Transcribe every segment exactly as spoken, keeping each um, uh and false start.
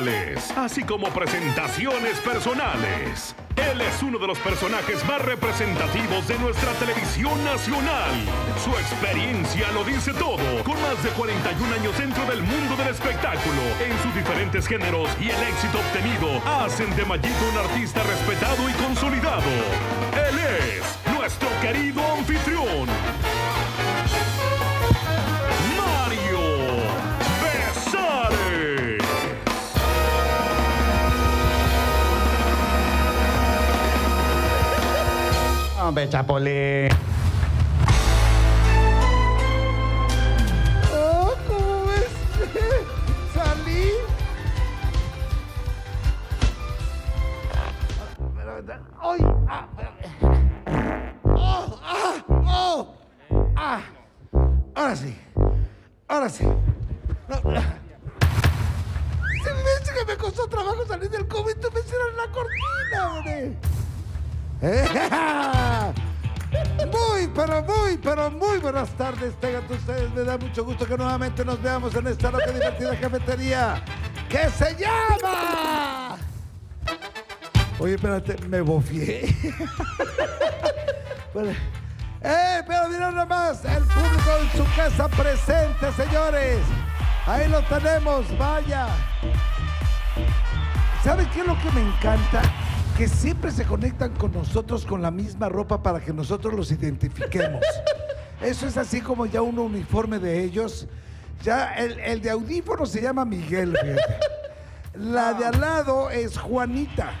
musicales, así como presentaciones personales. Él es uno de los personajes más representativos de nuestra televisión nacional. Su experiencia lo dice todo, con más de cuarenta y un años dentro del mundo del espectáculo, en sus diferentes géneros y el éxito obtenido, hacen de Mayito un artista respetado y consolidado. Él es nuestro querido anfitrión, hombre, Chapolín. Oh, ¿cómo es? Salí. Ay, ah, oh, ah, oh, ah. Ahora sí, ahora sí. No, no. Se me dice que me costó trabajo salir del COVID, tú me hicieron la cortina, hombre. Muy, pero muy, pero muy buenas tardes tengan ustedes, me da mucho gusto que nuevamente nos veamos en esta loca divertida cafetería que se llama... Oye, espérate, me bofié. Bueno, eh, pero mirad nomás, el público en su casa presente, señores. Ahí lo tenemos, vaya. ¿Saben qué es lo que me encanta? Que siempre se conectan con nosotros con la misma ropa para que nosotros los identifiquemos. Eso es así como ya un uniforme de ellos. Ya el, el de audífono se llama Miguel, fíjate. La de al lado es Juanita.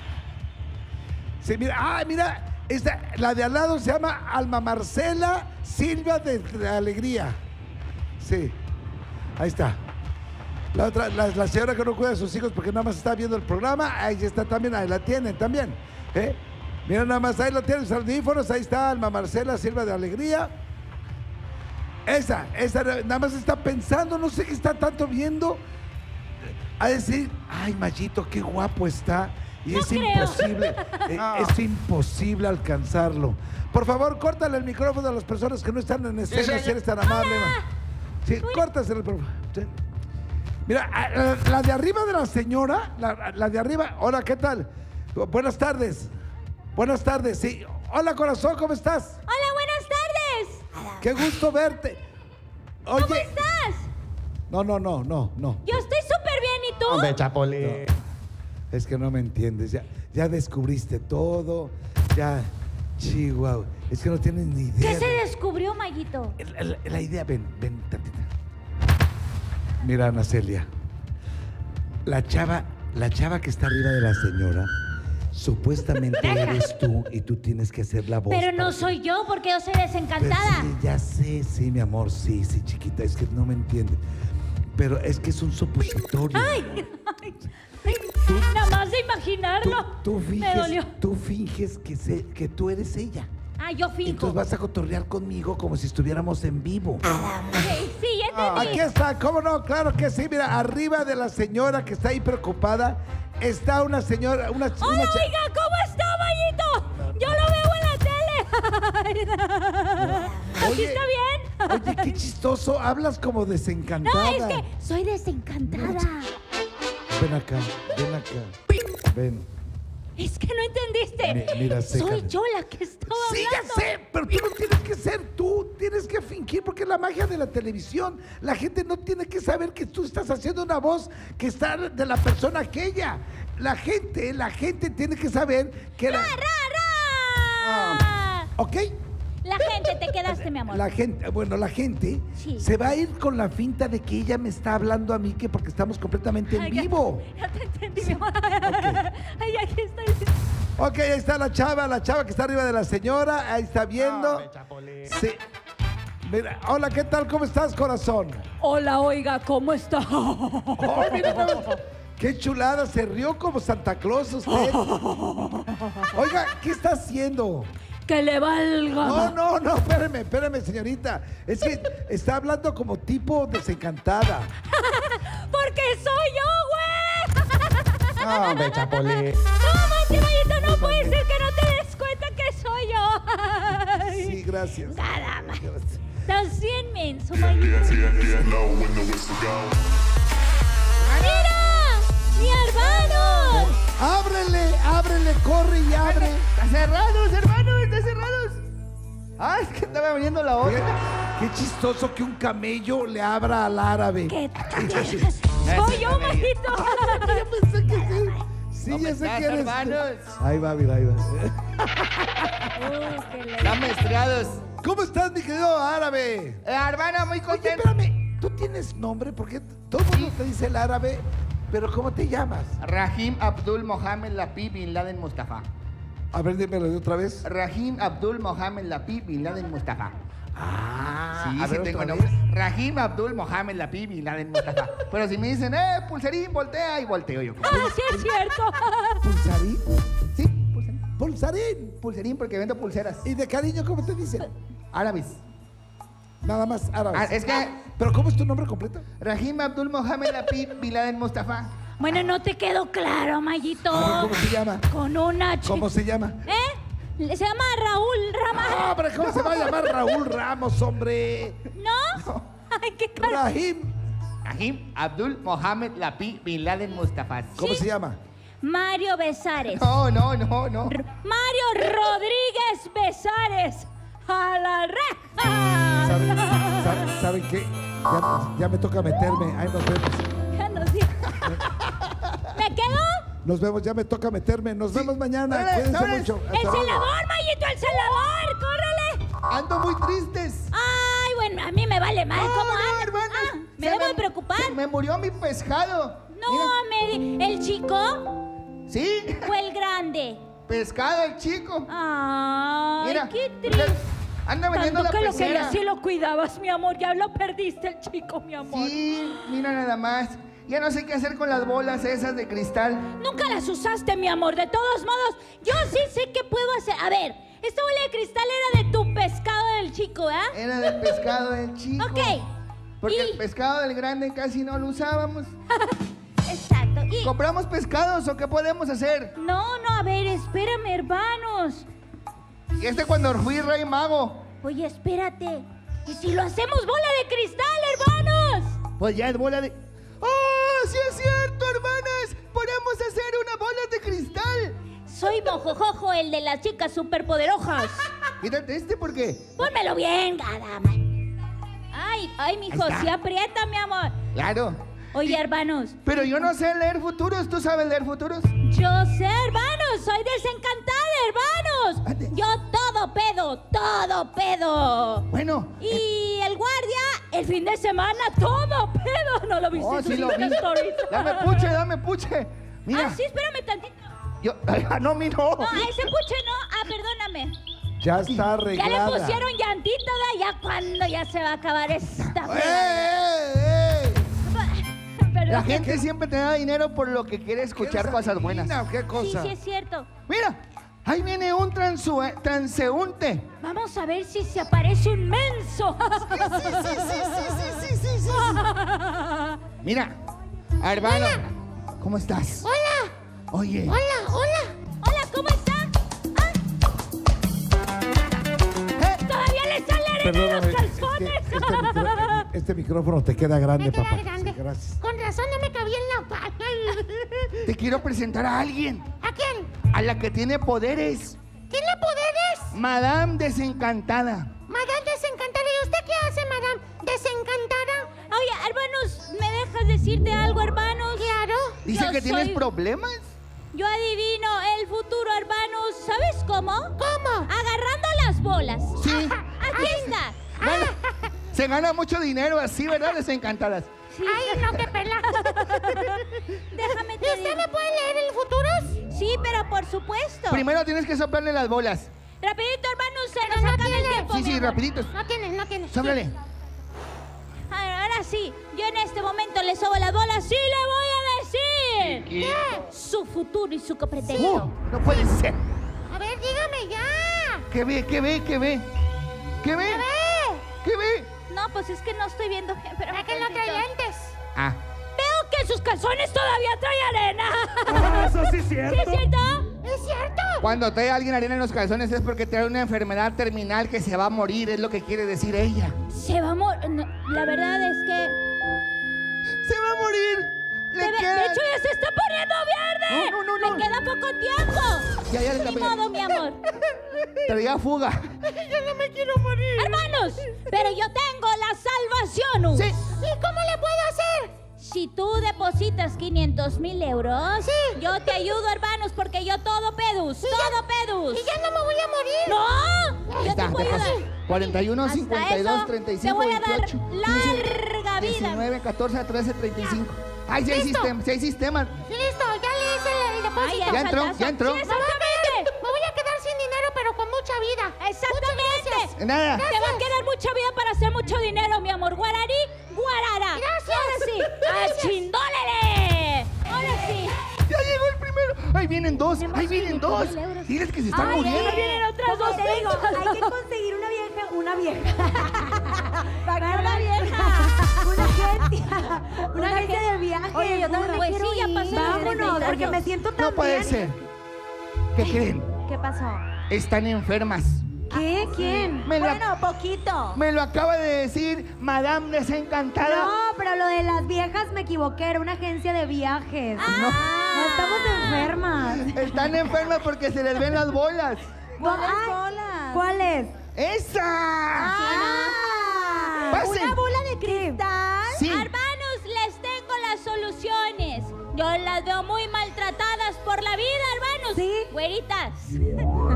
Sí, mira, ah, mira, esta, la de al lado se llama Alma Marcela Silva de, de Alegría. Sí, ahí está. La otra, la, la señora que no cuida a sus hijos porque nada más está viendo el programa, ahí está también, ahí la tienen también. ¿Eh? Mira nada más, ahí la tienen, los audífonos, ahí está Alma Marcela Silva de Alegría. Esa, esa nada más está pensando, no sé qué está tanto viendo, a decir, ay, Mayito, qué guapo está. Y no es creo. Imposible, no. Es imposible alcanzarlo. Por favor, córtale el micrófono a las personas que no están en escena, sí, si eres tan amable. Sí, córtaselo, por favor. Sí. Mira, la de arriba de la señora, la, la de arriba, hola, ¿qué tal? Buenas tardes, buenas tardes, sí. Hola, corazón, ¿cómo estás? Hola, buenas tardes. Qué gusto verte. Oye, ¿cómo estás? No, no, no, no, no. Yo estoy súper bien, ¿y tú? Hombre, Chapolín. No, es que no me entiendes, ya, ya descubriste todo, ya, chihuahua, es que no tienes ni idea. ¿Qué se descubrió, Mayito? La, la, la idea, ven, ven, tantita. Mira, Ana Celia, la chava, la chava que está arriba de la señora, supuestamente eres tú y tú tienes que hacer la voz. Pero no soy yo, porque yo soy desencantada. Sí, ya sé, sí, mi amor, sí, sí, chiquita, es que no me entiendes. Pero es que es un supositorio. ¡Ay! Ay, ay. Tú, nada más de imaginarlo. Tú, tú finges, me dolió. Tú finges que, se, que tú eres ella. Ah, yo finjo. Entonces vas a cotorrear conmigo como si estuviéramos en vivo. Sí, sí, ya entendí. Ah, aquí está, ¿cómo no? Claro que sí. Mira, arriba de la señora que está ahí preocupada está una señora, una chica. Hola, una oiga, ¿cómo está, Mayito? No, no. Yo lo veo en la tele. Oye, ¿aquí está bien? Oye, qué chistoso. Hablas como desencantada. No, es que soy desencantada. Ven acá, ven acá. Ven. Es que no entendiste. Mi, mira, soy yo la que estaba sí, hablando. Sí, ya sé, pero tú no tienes que ser tú. Tienes que fingir, porque es la magia de la televisión. La gente no tiene que saber que tú estás haciendo una voz que está de la persona aquella. La gente, la gente tiene que saber que... ¡Ra, la... ra, ra! Ah, ¿ok? La gente, te quedaste, mi amor. La gente, bueno, la gente sí. Se va a ir con la finta de que ella me está hablando a mí, que porque estamos completamente en ay, vivo. Ya, ya te entendí, sí. Mi amor. Okay. Ay, aquí estoy. Ok, ahí está la chava, la chava que está arriba de la señora, ahí está viendo. No, me sí. Mira, hola, ¿qué tal? ¿Cómo estás, corazón? Hola, oiga, ¿cómo está? Oh, mira, qué chulada, se rió como Santa Claus usted. Oiga, ¿qué está haciendo? Que le valga. No, no, no, espérame, espérame, señorita. Es que está hablando como tipo desencantada. Porque soy yo, güey. No, hombre, Chapolín. No, Mayito, no puede ser que no te des cuenta que soy yo. Ay. Sí, gracias. Nada más. Estás bien menso, Mayito. Mira, mi árbol cerrados, hermano, está cerrados. Ah, es que estaba viniendo la otra. Qué chistoso que un camello le abra al árabe. ¿Qué? Soy yo, Mayito. Yo pensé que sí. Sí, no, ya sé quién eres. Ahí va, mira, ahí va. Uh, qué están mezclados. ¿Cómo estás, mi querido árabe? Eh, hermana, muy contento. Oye, espérame, ¿tú tienes nombre? Porque todo el mundo te dice el árabe, pero ¿cómo te llamas? Rahim Abdul Mohamed Lapi Bin Laden Mustafa. A ver, dímelo de otra vez. Rahim Abdul Mohamed Lapi Bin Laden Mustafa. Ah, sí, a sí ver, tengo nombre. Vez. Rahim Abdul Mohamed Lapi Bin Laden Mustafa. Pero si me dicen, eh, Pulsarín, voltea, y volteo yo. Ah, sí es cierto. ¿Pulsarín? Sí, Pulsarín. Pulsarín. Pulsarín porque vendo pulseras. ¿Y de cariño cómo te dicen? Árabes. Nada más árabes. Ah, es que... Ah, ¿pero cómo es tu nombre completo? Rahim Abdul Mohamed Lapi Bin Laden Mustafa. Bueno, no te quedó claro, Mayito. ¿Cómo se llama? Con una chica. ¿Cómo se llama? ¿Eh? Se llama Raúl Ramos. No, pero ¿cómo se va a llamar Raúl Ramos, hombre? ¿No? No. Ay, qué caro. Rahim. Rahim Abdul Mohamed Lapi Bin Laden Mustafa. ¿Cómo ¿Sí? se llama? Mario Besares. No, no, no, no. R Mario Rodríguez Besares. A la reja. ¿Saben, saben, saben qué? Ya, ya me toca meterme. Ahí nos vemos. Ya nos vimos. ¿Me quedo? Nos vemos, ya me toca meterme. Nos vemos sí. mañana. Órale, cuídense órale. mucho. Hasta ¡El luego. Celador, Mayito, el celador! ¡Córrele! Ando muy tristes. Ay, bueno, a mí me vale mal. No, ¿Cómo no, hermano. Ah, me debo me, de preocupar. Se me murió mi pescado. No, Mira. me... ¿El chico? ¿Sí? ¿Fue el grande? Pescado, el chico. Ay, Mira, qué triste. Anda vendiendo la pecera. Tanto que lo que así lo cuidabas, mi amor. Ya lo perdiste, el chico, mi amor. Sí, mira nada más. Ya no sé qué hacer con las bolas esas de cristal. Nunca las usaste, mi amor. De todos modos, yo sí sé qué puedo hacer. A ver, esta bola de cristal era de tu pescado del chico, ¿eh? Era del pescado del chico. Ok. Porque y... el pescado del grande casi no lo usábamos. Exacto. Y... ¿Compramos pescados o qué podemos hacer? No, no, a ver, espérame, hermanos. Y este cuando fui rey mago. Oye, espérate. ¿Y si lo hacemos bola de cristal, hermanos? Pues ya es bola de... ¡Oh, sí es cierto, hermanas! ¡Podemos hacer una bola de cristal! Soy Mojojojo, el de las chicas superpoderosas. Quítate este, ¿por qué? Pónmelo bien, gadama. Ay, ay, mijo, sí aprieta, mi amor. Claro. Oye, y, hermanos. Pero yo no sé leer futuros. ¿Tú sabes leer futuros? Yo sé, hermanos. Soy desencantada, hermanos. Ande. Yo todo pedo, todo pedo. Bueno. Y eh... el guardia, el fin de semana, todo pedo. No lo viste. Oh, sí lo vi. Dame puche, dame puche. Mira. Ah, sí, espérame tantito. Yo, ah, no, mi no. No, a ese puche no. Ah, perdóname. Ya está arreglada. Ya le pusieron llantita, ¿da? Ya cuando ya se va a acabar esta. ¡Eh, eh, eh! La gente ¿Qué? siempre te da dinero por lo que quiere escuchar cosas buenas. ¿Qué cosa? Sí, sí es cierto. Mira, ahí viene un transeúnte. Vamos a ver si se aparece un menso. Sí, sí, sí, sí, sí, sí, sí, sí. Mira, hermano, ¿cómo estás? Hola. Oye. Hola, hola. Hola, ¿cómo estás? ¿Ah? ¿Eh? Todavía le sale arena a los calzones. Es que, este, micrófono, este micrófono te queda grande, me queda papá. Grande. Sí, gracias. Con razón no me cabía en la pata. Te quiero presentar a alguien. ¿A quién? A la que tiene poderes. ¿Tiene poderes? Madame Desencantada. Madame Desencantada. ¿Y usted qué hace, Madame Desencantada? Oye, hermanos, ¿me dejas decirte algo, hermanos? Claro. Dice Yo que soy... tienes problemas. Yo adivino el futuro, hermanos. ¿Sabes cómo? ¿Cómo? Agarrando las bolas. Sí. Aquí está. Bueno, ah. Se gana mucho dinero así, ¿verdad? Desencantadas. Sí. Ay, no, qué pela. Déjame te ¿Y usted me puede leer el futuro? Sí, pero por supuesto. Primero tienes que soplarle las bolas. Rapidito, hermano, se pero nos no acaba tiene. el tiempo. Sí, sí, rapidito. No tienes, no tienes. Sóplale. Sí. Ahora sí, yo en este momento le sobo las bolas. Sí, le voy a decir. ¿Qué? ¿Qué? Su futuro y su copreteño. Sí. Oh, no puede ser. A ver, dígame ya. ¿Qué ve, qué ve, qué ve? ¿Qué ve? ¿Qué ve? ¿Qué ve? No, pues es que no estoy viendo. Pero ¿a que no trae lentes? Ah. Veo que sus calzones todavía traen arena. Ah, eso sí es cierto. ¿Sí es cierto? ¿Es cierto? Cuando trae alguien arena en los calzones es porque trae una enfermedad terminal que se va a morir, es lo que quiere decir ella. Se va a morir. No, la verdad es que... ¡Se va a morir! Le de, queda... de hecho, ya se está poniendo verde. No, no, no. Le no. queda poco tiempo. Ya, ya le modo, mi amor. Pero ya fuga. Yo no me quiero morir. Hermanos, pero yo tengo la salvación. Sí. ¿Y cómo le puedo hacer? Si tú depositas quinientos mil euros, sí, yo te ayudo, hermanos, porque yo todo pedus, todo pedus. ¿Y ya no me voy a morir? ¡No! Yo te puedo ayudar. cuarenta y uno, cincuenta y dos, treinta y cinco, veintiocho. Te voy a dar larga vida. diecinueve, catorce, trece, treinta y cinco. ¡Ay, seis sistemas! ¡Seis sistemas! ¡Listo! Ya le hice el depósito. ¡Ya entró! ¡Ya entró! ¡Exactamente! Me voy a quedar sin dinero, pero con mucha vida. ¡Exactamente! ¡Nada! Te va a quedar mucha vida para hacer mucho dinero, mi amor. Guararí, guarara. ¡Gracias! ¡Ahora sí! ¡Achindólele! ¡Ahora sí! ¡Ya llegó el primero! ¡Ahí vienen dos! ¡Ahí vienen dos! ¡Diles que se están muriendo! ¡Ahí vienen otras dos! Te digo, hay que conseguir una vieja, una vieja. ¡Para una vieja! Una agencia, una agencia de viaje. Oye, yo también pues quiero sí, ya pasó. Vámonos, porque me siento tan bien. No puede ser. ¿Qué creen? ¿Qué pasó? Están enfermas. ¿Qué? ¿Quién? Me bueno, lo, poquito. Me lo acaba de decir Madame Desencantada. No, pero lo de las viejas me equivoqué. Era una agencia de viajes. Ah, no. No, estamos enfermas. Están enfermas porque se les ven las bolas. ¿Bolas? Bolas. ¿Cuáles? ¡Esa! Ah, ¡pasen! ¿Una bola de cristal? Sí. Hermanos, les tengo las soluciones. Yo las veo muy maltratadas por la vida, hermanos. ¿Sí? Güeritas.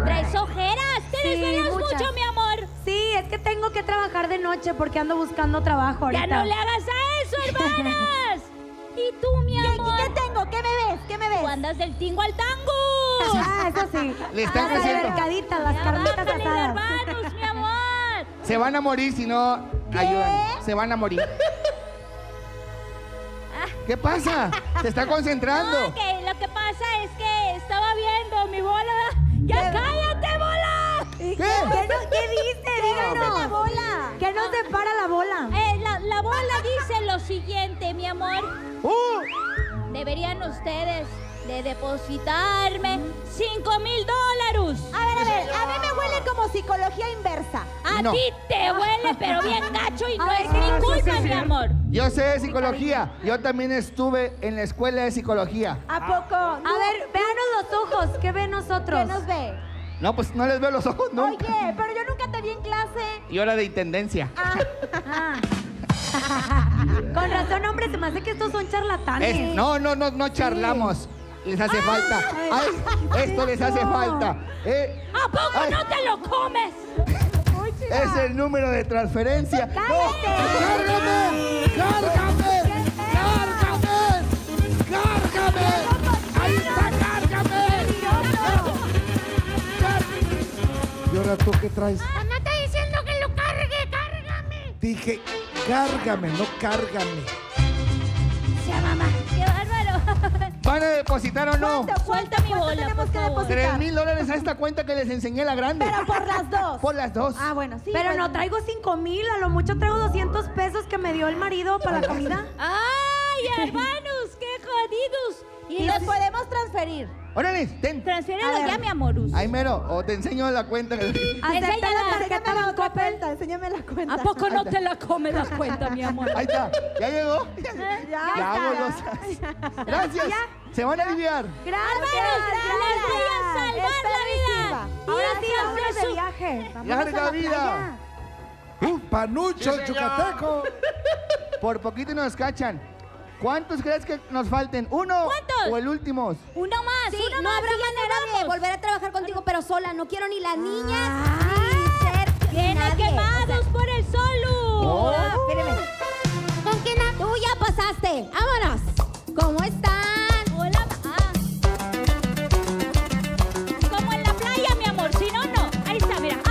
Traes ojeras. Tienes sí, velas mucho, mi amor. Sí, es que tengo que trabajar de noche porque ando buscando trabajo ahorita. ¡Ya no le hagas a eso, hermanas! ¿Y tú, mi amor? ¿Qué, qué tengo? ¿Qué me ves? ¿Qué me ves? Tú andas del tingo al tango. Ah, eso sí. Le están ah, haciendo. Las mercaditas, las carnitas asadas. Hermanos, mi amor. Se van a morir si no ayudan. Se van a morir. ¿Qué pasa? Se está concentrando. No, okay. Lo que pasa es que estaba viendo mi bola. ¡Ya ¿Qué? cállate, bola! ¿Qué? ¿Qué, ¿Qué dice? Díganos. La bola. ¿Qué nos depara la bola? Eh, la, la bola dice lo siguiente, mi amor. Uh. Deberían ustedes de depositarme cinco mil dólares. A ver, a ver, a mí me huele como psicología inversa. A no. ti te huele, pero bien gacho y a no ver, es mi culpa, mi amor. Yo sé de psicología. Yo también estuve en la escuela de psicología. ¿A poco? A no. ver, véanos los ojos. ¿Qué ven nosotros? ¿Qué nos ve? No, pues no les veo los ojos, ¿no? Oye, pero yo nunca te vi en clase. Y ahora de intendencia. Ah. Ah. Con razón, hombre, se me hace que estos son charlatanes. Es, no, no, no, no charlamos. Sí. Les hace ¡Ah! falta. Ay, esto les hace falta. Eh, ¿A poco ay. no te lo comes? Es el número de transferencia. ¡Cállate! ¡No! ¡Cárgame! ¡Cárgame! ¡Cárgame! ¡Cárgame! ¡Ahí está, cárgame! ¿Y ahora tú qué traes? No está diciendo que lo cargue, cárgame. Dije, cárgame, no cárgame. Se mamá. ¡Qué bárbaro! ¿Van a depositar o no? ¿Cuánto, cuánto, Suelta mi bola, tenemos que depositar? Tres mil dólares a esta cuenta que les enseñé la grande. Pero por las dos. Por las dos. Ah, bueno, sí. Pero bueno, no traigo cinco mil, a lo mucho traigo doscientos pesos que me dio el marido para la comida. ¡Ay, hermanos! ¡Qué jodidos! Y, y los podemos transferir. Órale, ten. Transfiéralo ya, mi amorus. Ay, mero, o te enseño la cuenta. Enséñame la tarjeta Bancoppel. Enséñame la cuenta. ¿A poco no te la come la cuenta, mi amor? Ahí está, ya llegó. Ya, ya, ya. Gracias. Ya. Se van a aliviar. Gracias. Hermanos, les voy a salvar la vida. Ahora sí, ahora de viaje. Larga vida. Un panucho chucateco. Por poquito nos cachan. ¿Cuántos crees que nos falten? ¿Uno? ¿Cuántos? ¿O el último? Uno más. Sí, uno no más, habrá manera de volver a trabajar contigo, pero sola. No quiero ni las niñas, ah, ni ser tiene nadie. Quemados o sea, por el solo. Oh. Ah, espérame. ¿Con quién? Tú ya pasaste. Vámonos. ¿Cómo están? Hola. Ah. Como en la playa, mi amor. Si no, no. Ahí está, mira. Ah.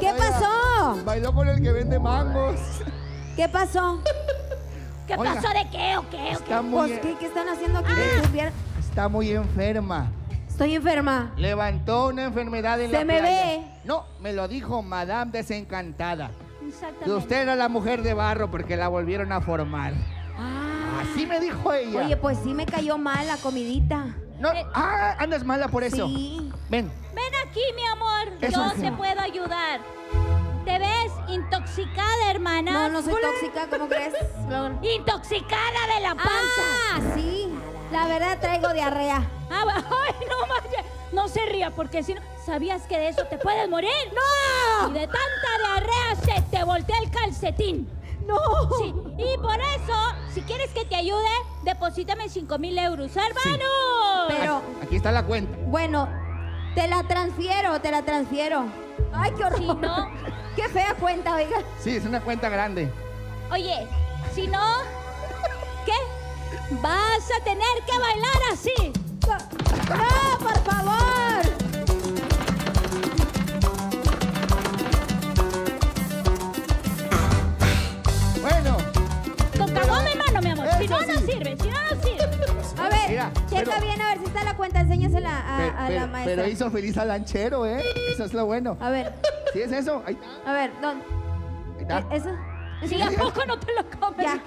¿Qué pasó? Bailó con el que vende mangos. ¿Qué pasó? ¿Qué Oiga, pasó de qué o qué? Está muy en... ¿Qué, ¿Qué están haciendo aquí? Ah. Está muy enferma. ¿Estoy enferma? Levantó una enfermedad en la playa. ¿Se me ve? No, me lo dijo Madame Desencantada. Exactamente. Y usted era la mujer de barro porque la volvieron a formar. Ah. Así me dijo ella. Oye, pues sí me cayó mal la comidita. No, eh, ah, andas mala por eso. Sí. Ven. Ven aquí, mi amor. Eso Yo te puedo ayudar. Te ves intoxicada, hermana. No, no soy tóxica, ¿cómo crees? Intoxicada de la panza. Ah, sí. La verdad traigo diarrea. Ah, ay, no manches. No se ría, porque si no, ¿sabías que de eso te puedes morir? ¡No! Y de tanta diarrea se te voltea el calcetín. ¡No! Sí, y por eso, si quieres que te ayude, deposítame cinco mil euros, hermano. Sí. Pero... aquí está la cuenta. Bueno, te la transfiero, te la transfiero. ¡Ay, qué horror! Si no... ¡Qué fea cuenta, oiga! Sí, es una cuenta grande. Oye, si no... ¿qué? Vas a tener que bailar así. ¡No, por favor! Bueno. Con cagón, hermano, mi amor. Si no, sí. no sirve. Si no, no sirve. A ver, mira, checa pero, bien a ver si está la cuenta. Enséñasela a, pero, a la pero, maestra. Pero hizo feliz al lanchero, ¿eh? Eso es lo bueno. A ver. ¿Sí es eso? Ahí está. A ver, ¿dónde? Ahí está. ¿E ¿Eso? Sí, ¿a poco no te lo comes? Ya.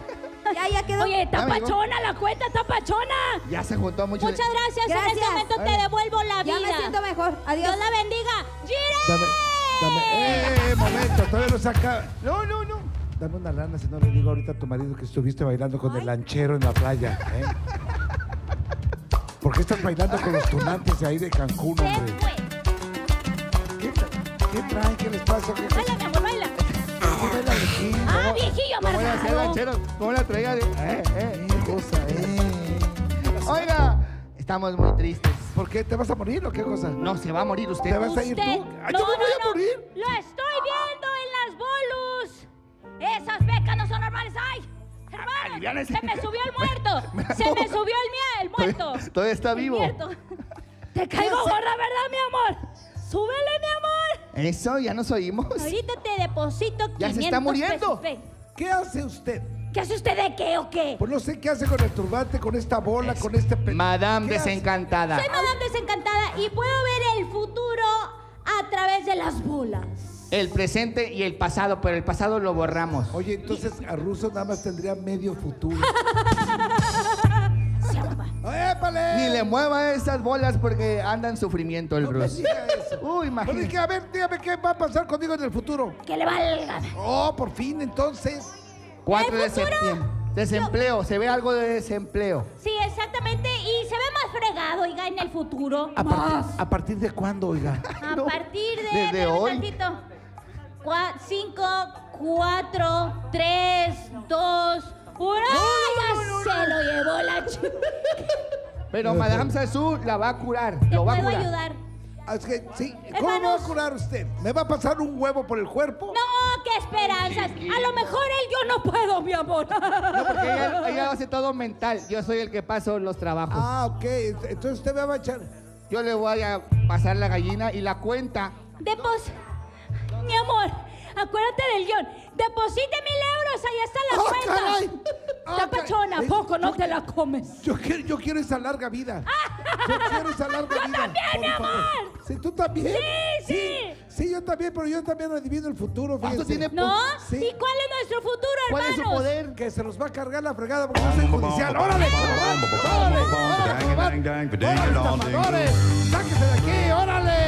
Ya, ya quedó. Oye, tapachona la cuenta, tapachona. Ya se juntó mucho. Muchas gracias. gracias. En este momento te devuelvo la vida. Ya me siento mejor. Adiós. Dios la bendiga. ¡Gire! Dame, dame. Eh, momento, todavía no se acaba. No, no, no. Dame una lana si no le digo ahorita a tu marido que estuviste bailando con Ay. el lanchero en la playa. ¿eh? ¿Por qué estás bailando con los tunantes de ahí de Cancún, hombre? ¿Qué, ¿Qué traen? ¿Qué les pasa? ¿Qué baila, mi amor, baila. Aquí, ah, viejillo amargado. ¿Cómo la traiga? Eh, eh, eh. Qué cosa, eh. Oiga, estamos muy tristes. ¿Por qué? ¿Te vas a morir o qué cosa? No, se va a morir usted. ¿Te vas usted? a ir tú? Ay, no, yo me no, voy a no. morir. Lo estoy viendo en las bolus. Esas becas no son normales. ¡Ay! Hermano, se me subió el muerto. Me, me se me subió el, el muerto. Todavía, todavía está vivo. Te caigo gorda, ¿verdad, mi amor? ¡Súbele, mi amor! Eso, ya nos oímos. Ahorita te deposito quinientos pesos. ¡Ya se está muriendo! Pesos. ¿Qué hace usted? ¿Qué hace usted de qué o qué? Pues no sé qué hace con el turbante, con esta bola, es... con este... Pe... Madame Desencantada. Hace? Soy Madame Desencantada y puedo ver el futuro a través de las bolas. El presente y el pasado, pero el pasado lo borramos. Oye, entonces a Russo nada más tendría medio futuro. ¡Épale! Ni le mueva esas bolas porque anda en sufrimiento el no Bruce. Uy, imagínate. Bueno, a ver, dígame qué va a pasar conmigo en el futuro. Que le valga. Oh, por fin, entonces. cuatro de septiembre. Desempleo, no. Se ve algo de desempleo. Sí, exactamente. Y se ve más fregado, oiga, en el futuro. ¿A, part ¿A partir de cuándo, oiga? A no. partir de... Desde hoy. cinco, cuatro, tres, dos... ¡Pura! No, no, no, ¡Ya no, no, se no. lo llevó la chica! Pero Madame Sassou la va a curar. Te lo va puedo a curar. ayudar. Es que, sí. ¿Cómo Hermanos, va a curar usted? ¿Me va a pasar un huevo por el cuerpo? No, qué esperanzas. A lo mejor él yo no puedo, mi amor. No, porque ella, ella hace todo mental. Yo soy el que paso los trabajos. Ah, ok. Entonces usted me va a echar. Yo le voy a pasar la gallina y la cuenta. Depos... No, no, no. Mi amor. Acuérdate del guión. Deposite mil euros, ahí está la oh, cuenta. Caray. Oh, Tapachona, ¿a poco no yo, te la comes? Yo quiero, yo quiero esa larga vida. Yo quiero esa larga yo vida. ¡Yo también, mi favor. amor! Sí, tú también. Sí, sí, sí. Sí, yo también, pero yo también adivino el futuro. Fíjense. Tiene ¿No? Sí. ¿Y cuál es nuestro futuro, ¿Cuál hermanos? ¿Cuál es su poder? Que se nos va a cargar la fregada porque no soy judicial. ¡Órale! ¡Órale! ¡Órale! ¡Órale! ¡Sáquese de aquí! ¡Órale!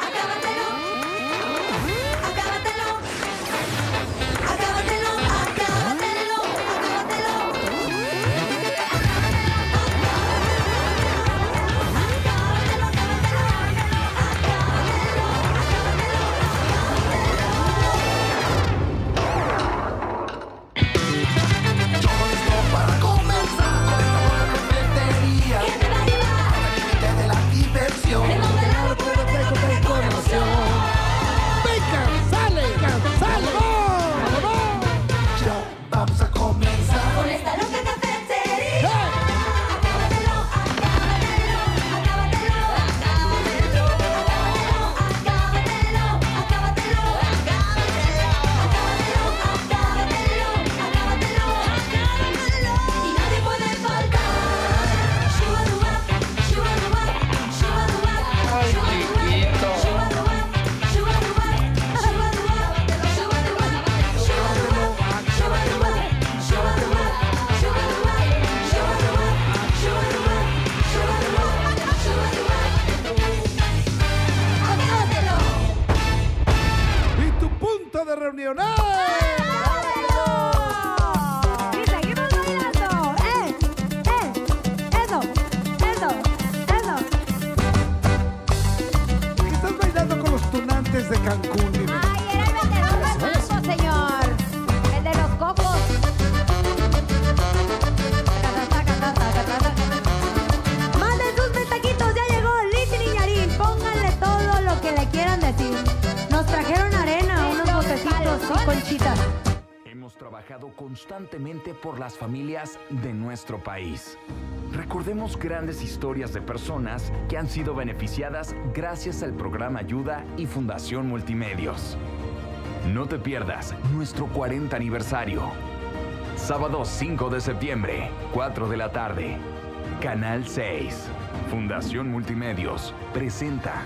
Acábatelo, acábatelo, acábatelo, acábatelo, Lionel. ¡Eso! ¡Y seguimos bailando! ¡Eh! ¡Eh! ¡Eso! ¡Eso! ¡Eso! ¿Qué estás bailando con los tunantes de Cancún? Dime. ¡Ay, era el de los cocos, señor! ¡El de los cocos! ¡Manden sus petaquitos! ¡Ya llegó Liz y Niñarín! ¡Pónganle todo lo que le quieran decir! Nos trajeron arena, unos botecitos y conchitas. Hemos trabajado constantemente por las familias de nuestro país. Recordemos grandes historias de personas que han sido beneficiadas gracias al programa Ayuda y Fundación Multimedios. No te pierdas nuestro cuarenta aniversario. Sábado cinco de septiembre, cuatro de la tarde. Canal seis. Fundación Multimedios presenta...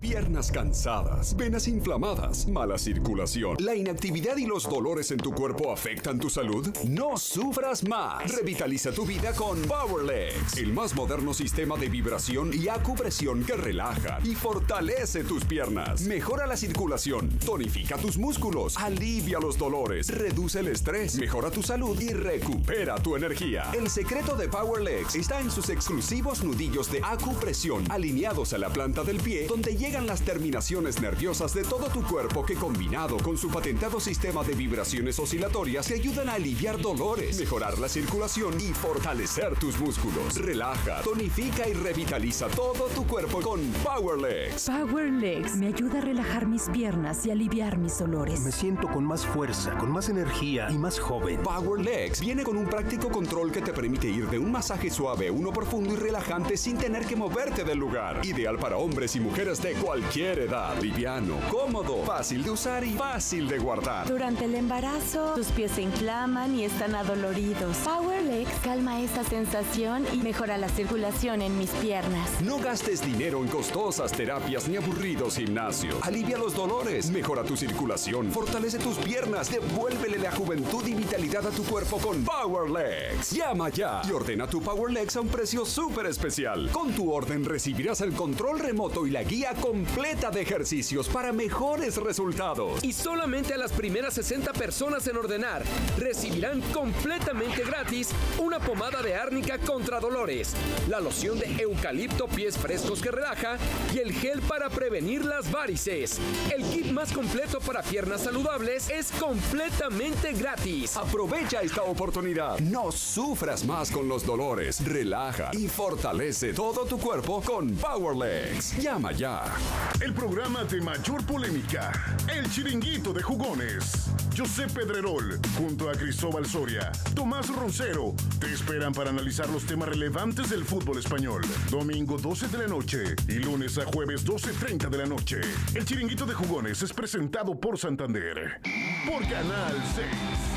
Piernas cansadas, venas inflamadas, mala circulación, la inactividad y los dolores en tu cuerpo afectan tu salud. No sufras más. Revitaliza tu vida con Power Legs, el más moderno sistema de vibración y acupresión que relaja y fortalece tus piernas. Mejora la circulación, tonifica tus músculos, alivia los dolores, reduce el estrés, mejora tu salud y recupera tu energía. El secreto de Power Legs está en sus exclusivos nudillos de acupresión alineados a la planta del pie, donde llega las terminaciones nerviosas de todo tu cuerpo que, combinado con su patentado sistema de vibraciones oscilatorias, te ayudan a aliviar dolores, mejorar la circulación y fortalecer tus músculos. Relaja, tonifica y revitaliza todo tu cuerpo con Power Legs. Power Legs me ayuda a relajar mis piernas y aliviar mis dolores. Me siento con más fuerza, con más energía y más joven. Power Legs viene con un práctico control que te permite ir de un masaje suave, uno profundo y relajante sin tener que moverte del lugar. Ideal para hombres y mujeres de cualquier edad, liviano, cómodo, fácil de usar y fácil de guardar. Durante el embarazo, tus pies se inflaman y están adoloridos. Power Legs calma esta sensación y mejora la circulación en mis piernas. No gastes dinero en costosas terapias ni aburridos gimnasios. Alivia los dolores, mejora tu circulación, fortalece tus piernas, devuélvele la juventud y vitalidad a tu cuerpo con Power Legs. Llama ya y ordena tu Power Legs a un precio súper especial. Con tu orden recibirás el control remoto y la guía con completa de ejercicios para mejores resultados. Y solamente a las primeras sesenta personas en ordenar recibirán completamente gratis una pomada de árnica contra dolores, la loción de eucalipto pies frescos que relaja y el gel para prevenir las varices. El kit más completo para piernas saludables es completamente gratis. Aprovecha esta oportunidad. No sufras más con los dolores. Relaja y fortalece todo tu cuerpo con Power Legs. Llama ya. El programa de mayor polémica, El Chiringuito de Jugones. José Pedrerol, junto a Cristóbal Soria, Tomás Roncero, te esperan para analizar los temas relevantes del fútbol español. Domingo doce de la noche y lunes a jueves doce treinta de la noche. El Chiringuito de Jugones es presentado por Santander, por Canal seis.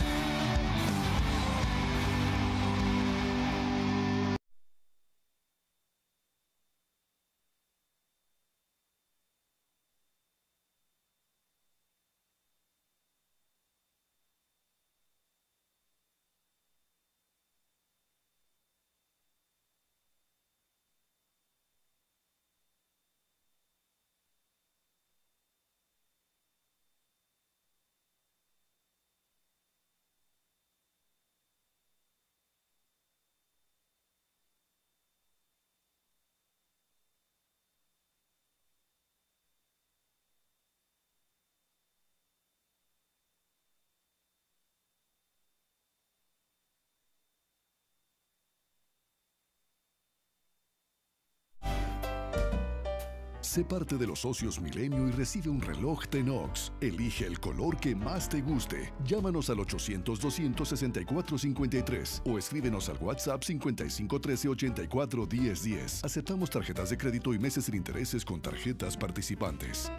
Sé parte de los socios Milenio y recibe un reloj Tenox. Elige el color que más te guste. Llámanos al ochocientos, doscientos sesenta y cuatro, cincuenta y tres o escríbenos al WhatsApp cincuenta y cinco, trece, ochenta y cuatro, diez, diez. Aceptamos tarjetas de crédito y meses sin intereses con tarjetas participantes.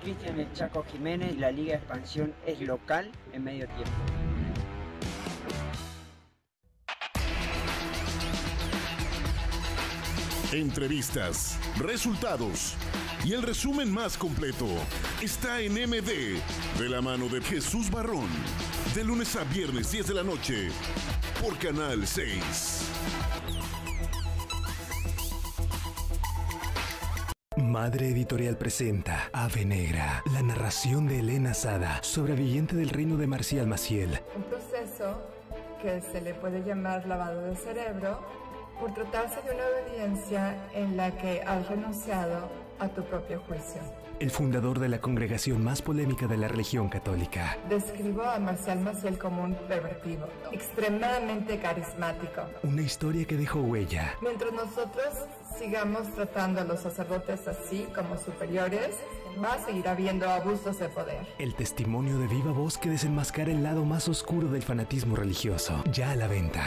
Cristian El Chaco Jiménez y la Liga de Expansión es local en medio tiempo. Entrevistas, resultados, y el resumen más completo está en M D, de la mano de Jesús Barrón, de lunes a viernes diez de la noche, por Canal seis. Madre Editorial presenta Ave Negra, la narración de Elena Sada, sobreviviente del reino de Marcial Maciel. Un proceso que se le puede llamar lavado de cerebro por tratarse de una obediencia en la que has renunciado a tu propio juicio. El fundador de la congregación más polémica de la religión católica. Describo a Marcial Maciel como un pervertido, extremadamente carismático. Una historia que dejó huella. Mientras nosotros sigamos tratando a los sacerdotes así como superiores, va a seguir habiendo abusos de poder. El testimonio de viva voz que desenmascara el lado más oscuro del fanatismo religioso. Ya a la venta.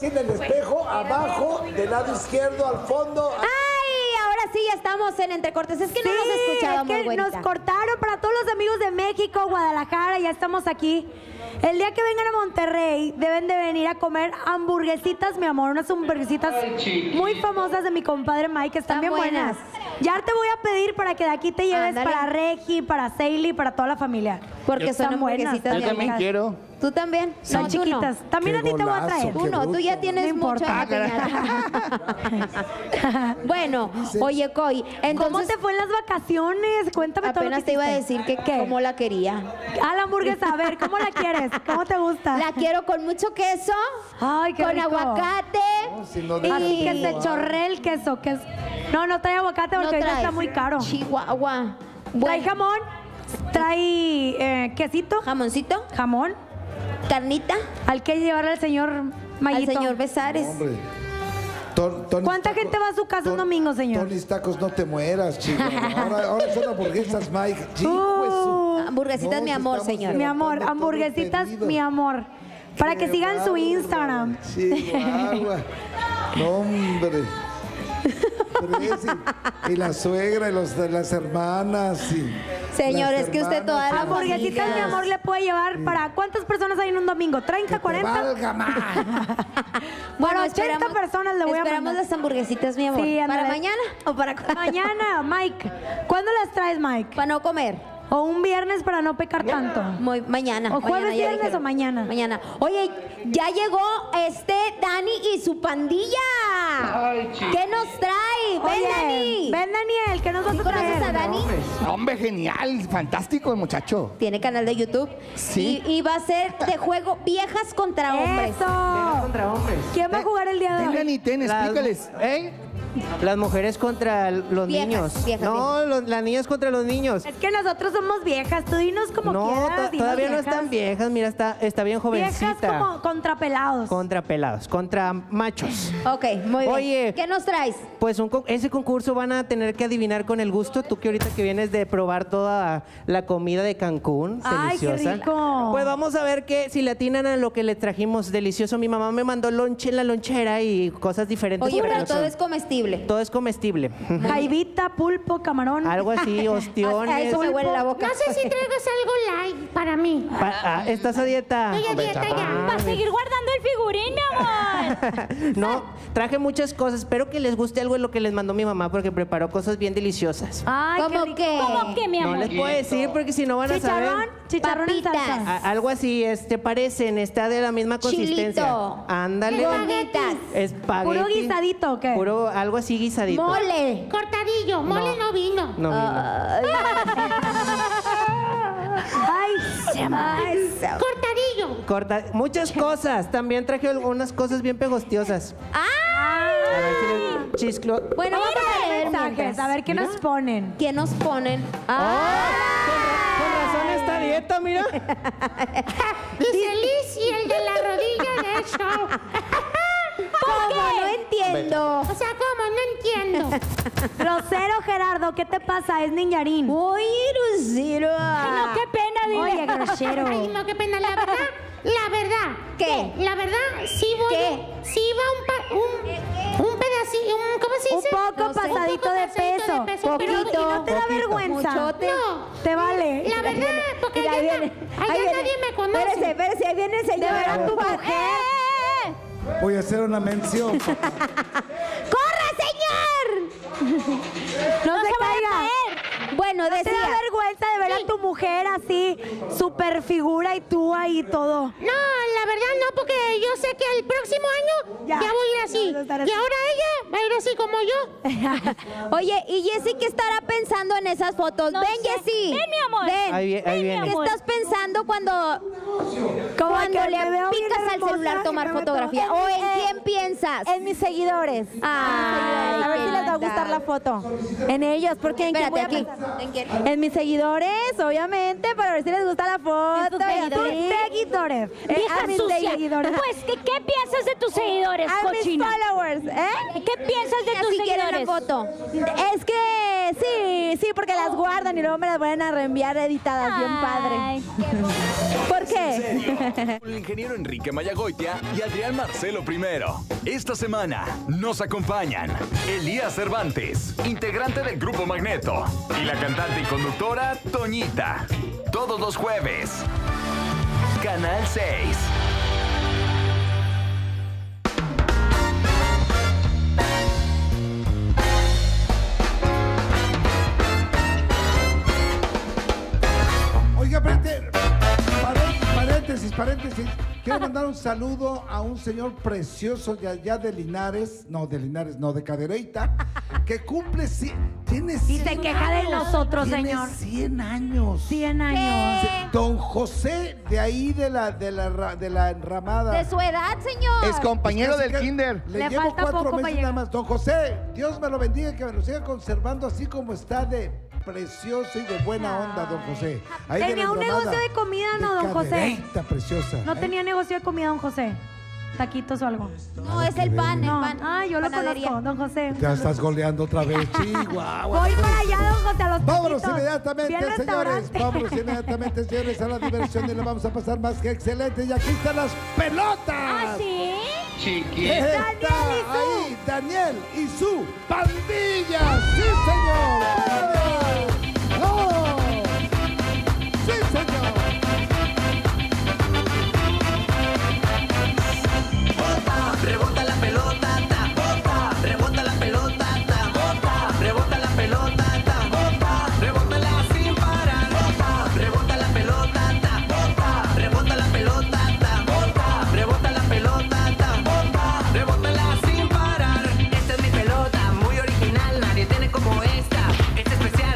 En el espejo, abajo, del lado izquierdo, al fondo. ¡Ay! Ahora sí ya estamos en entrecortes. Es que sí, no nos escuchábamos, es que nos cortaron. Para todos los amigos de México, Guadalajara, ya estamos aquí. El día que vengan a Monterrey, deben de venir a comer hamburguesitas, mi amor. Unas hamburguesitas muy famosas de mi compadre Mike, que están, están bien buenas. buenas. Ya te voy a pedir para que de aquí te lleves. Ándale. Para Regi, para Sally, para toda la familia. Porque son hamburguesitas. Yo también quiero. ¿Tú también? Son no, chiquitas. No. También qué a ti golazo, te voy a traer. Uno, bruto. Tú ya tienes no mucho. Bueno, oye, Coy, entonces, ¿cómo te fue en las vacaciones? Cuéntame todo lo que apenas te iba a decir que ¿qué? Cómo la quería. A la hamburguesa, a ver, ¿cómo la quieres? ¿Cómo te gusta? La quiero con mucho queso. Ay, qué con rico. Aguacate. No, si no y... Así que se chorree el queso. Que es... No, no trae aguacate porque no está muy caro. Chihuahua. Bueno. ¿Trae jamón? ¿Trae eh, quesito? ¿Jamoncito? ¿Jamón? Carnita. Al que llevarle al señor Mayito. Al señor Besares. Hombre. Ton, ton, ¿Cuánta taco, gente va a su casa ton, un domingo, señor? Tony tacos, no te mueras, chico. Ahora, ahora son hamburguesas, Mike. Chico, uh, eso. Hamburguesitas, no, mi amor, señor. Mi amor, hamburguesitas, mi amor. Para qué que sigan barba, su Instagram. Chico, agua. No, hombre. Y la suegra y los de las hermanas. Señores, que usted toda la hamburguesita, mi amor, le puede llevar para... ¿Cuántas personas hay en un domingo? ¿treinta, cuarenta? Bueno, ochenta personas le voy a mandar. Esperamos las hamburguesitas, mi amor. Sí, ¿para mañana o para cuándo? Mañana, Mike. ¿Cuándo las traes, Mike? Para no comer. O un viernes para no pecar tanto. Muy, mañana. O jueves, mañana, viernes o mañana. Mañana. Oye, ya llegó este Dani y su pandilla. Ay, ¿qué nos trae? Oye, ven, Dani. Ven, Daniel, ¿qué nos vas a traer? ¿Conoces a Dani? No, hombre, genial, fantástico el muchacho. Tiene canal de YouTube. Sí. Y, y va a ser de juego viejas contra hombres. Eso. Viejas contra hombres. ¿Quién va a jugar el día de hoy? Ven, Dani, ten, explícales. ¿Eh? Las mujeres contra los viejas, niños. Viejas, no, los, las niñas contra los niños. Es que nosotros somos viejas, tú dinos como no, quieras. No, todavía viejas. No están viejas, mira, está, está bien jovencita. Viejas como contra pelados. Contra pelados, contra machos. Ok, muy bien. Oye, ¿qué nos traes? Pues un, ese concurso van a tener que adivinar con el gusto. Tú que ahorita que vienes de probar toda la comida de Cancún, ay, deliciosa. Qué rico. Pues vamos a ver que si le atinan a lo que le trajimos, delicioso. Mi mamá me mandó lonche en la lonchera y cosas diferentes. Oye, pero todo es comestible. Todo es comestible. Jaivita, pulpo, camarón. Algo así, ostiones. Eso me huele la boca. No sé si traigas algo light para mí. Pa ah, ¿estás a dieta? Estoy a dieta ya. Para seguir guardando el figurín, mi amor. No, traje muchas cosas. Espero que les guste algo de lo que les mandó mi mamá porque preparó cosas bien deliciosas. Ay, ¿cómo qué? ¿Cómo qué, mi amor? No les puedo decir porque si no van a saber. Chicharrón, papitas. A algo así, este, parecen, está de la misma consistencia. Chilito. Ándale. Espaguetas. Espagueti. Puro guisadito, ¿o qué? Puro algo así guisadito. Mole. Cortadillo. Mole no, no vino. No vino. Ay, ay, se ay, se cortadillo. Corta, muchas cosas. También traje algunas cosas bien pegostiosas. ¡Ah! A ver si les... Chisclo. Bueno, vamos a ver mensajes. A ver qué mira. Nos ponen. ¿Qué nos ponen? ¡Ah! Con, con razón esta dieta, mira. Dice Liz y el de la rodilla de show. ¿Cómo? No entiendo. O sea, ¿cómo? No entiendo. Grosero, Gerardo, ¿qué te pasa? Es Niñarín. Uy, grosero. Ay, no, qué pena, dile. Oye, grosero. Ay, no, qué pena. La verdad, la verdad, ¿Qué? La verdad, sí voy. ¿Qué? Sí va un, un, un pedacito, un, ¿cómo se dice? Un poco, no sé, pasadito, un poco de pasadito de peso. De peso poquito, pero, ¿y no te poquito, da vergüenza? Muchote. No. ¿Te vale? La verdad, porque allá nadie me conoce. Espérese, espérese, ahí viene el señor. ¿De verdad tu mujer? Eh. Voy a hacer una mención. ¡Corre, señor! No, no se, se caiga. Bueno, no decía, te da vergüenza de ver sí. a tu mujer así, super figura, y tú ahí todo. No, la verdad no, porque yo sé que el próximo año ya, ya voy a ir así. No, no así. Y ahora ella va a ir así como yo. Oye, ¿y Jessy qué estará pensando en esas fotos? No, ven, sé. Jessy. Ven, mi amor. Ven, ahí, ahí ven viene. ¿Qué estás pensando cuando, cuando le picas al celular tomar fotografía? ¿O en eh, quién piensas? En mis seguidores. Ah, ay, a ver si les va a gustar la foto. En ellos, porque en quién voy a pensar. ¿En, en mis seguidores, obviamente, para ver si les gusta la foto. ¿En tus seguidores? Eh, a mis sucia. seguidores. Pues, ¿qué, qué piensas de tus seguidores, a cochina? mis followers, ¿eh? ¿Qué piensas de tus si seguidores? Foto. Es que sí, sí, porque las guardan y luego me las vuelven a reenviar editadas. Ay, bien padre. Qué ¿Por qué? El ingeniero Enrique Mayagoitia y Adrián Marcelo primero. Esta semana nos acompañan Elías Cervantes, integrante del Grupo Magneto, y la cantante y conductora Toñita. Todos los jueves, Canal seis. Oiga, paréntesis, paréntesis, paréntesis. Quiero mandar un saludo a un señor precioso de allá de Linares, no, de Linares, no, de Cadereyta, que cumple, sí, tiene cien años. Y se queja de nosotros, señor. Tiene cien años. cien años. ¿Qué? Don José, de ahí, de la, de la, de la enramada. De su edad, señor. Es compañero es que del kinder. Le, le llevo falta cuatro poco meses para nada más. Don José, Dios me lo bendiga, que me lo siga conservando así como está de... precioso y de buena onda, don José. Ahí tenía un negocio de comida, ¿no, don José? Preciosa. No tenía negocio de comida, don José. Taquitos o algo. No, es el pan, el pan. Ah, yo lo conozco, don José. Ya estás goleando otra vez, Chihuahua. Voy para allá, don José, a los taquitos. Vámonos inmediatamente, señores. Vámonos inmediatamente, señores, a la diversión y la vamos a pasar más que excelente. Y aquí están las pelotas. ¿Ah, sí? Chiquitas. Ahí, Daniel y su pandilla. Sí, señor. Esta es mi pelota, muy original, nadie tiene como esta. Este especial.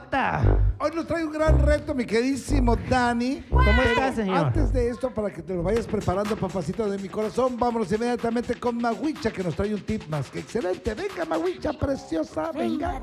nota. Hoy nos trae un gran reto, mi queridísimo Dani. ¿Cómo estás, señor? Antes de esto, para que te lo vayas preparando, papacito de mi corazón, vámonos inmediatamente con Maguicha, que nos trae un tip más que excelente. Venga, Maguicha, preciosa, venga.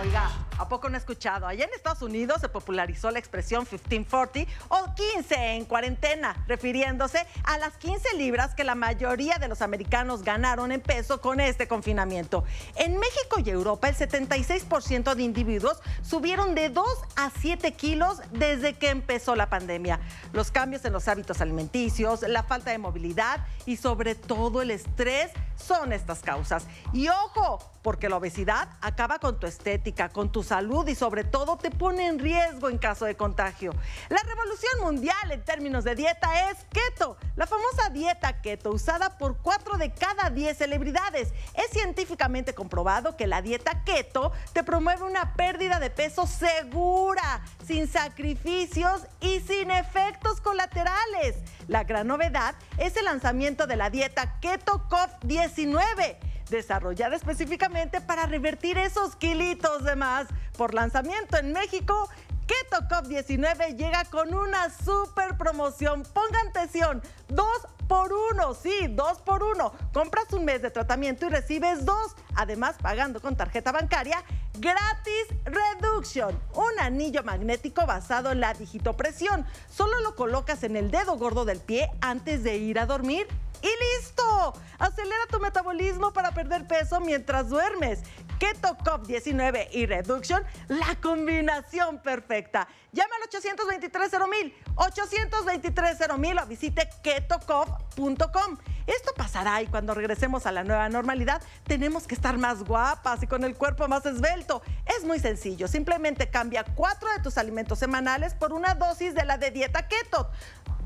Oiga, ¿a poco no he escuchado? Allá en Estados Unidos se popularizó la expresión fifteen forty o quince en cuarentena, refiriéndose a las quince libras que la mayoría de los americanos ganaron en peso con este confinamiento. En México y Europa, el setenta y seis por ciento de individuos subieron de dos a siete kilos desde que empezó la pandemia. Los cambios en los hábitos alimenticios, la falta de movilidad y sobre todo el estrés son estas causas. Y ojo, porque la obesidad acaba con tu estética, con tu salud y sobre todo te pone en riesgo en caso de contagio. La revolución mundial en términos de dieta es keto, la famosa dieta keto usada por cuatro de cada diez celebridades. Es científicamente comprobado que la dieta keto te promueve una pérdida de peso segura, sin sacrificios y sin efectos colaterales. La gran novedad es el lanzamiento de la dieta keto cop diecinueve. Desarrollada específicamente para revertir esos kilitos de más. Por lanzamiento en México, keto cop diecinueve llega con una super promoción. Pongan atención, dos por uno, sí, dos por uno. Compras un mes de tratamiento y recibes dos. Además, pagando con tarjeta bancaria, gratis Reduction, un anillo magnético basado en la digitopresión. Solo lo colocas en el dedo gordo del pie antes de ir a dormir. ¡Y listo! Acelera tu metabolismo para perder peso mientras duermes. keto cop diecinueve y Reduction, la combinación perfecta. Llama al ocho dos tres cero cero cero cero, ocho dos tres cero cero cero cero o visite keto cop punto com. Esto pasará y cuando regresemos a la nueva normalidad tenemos que estar más guapas y con el cuerpo más esbelto. Es muy sencillo, simplemente cambia cuatro de tus alimentos semanales por una dosis de la de dieta keto.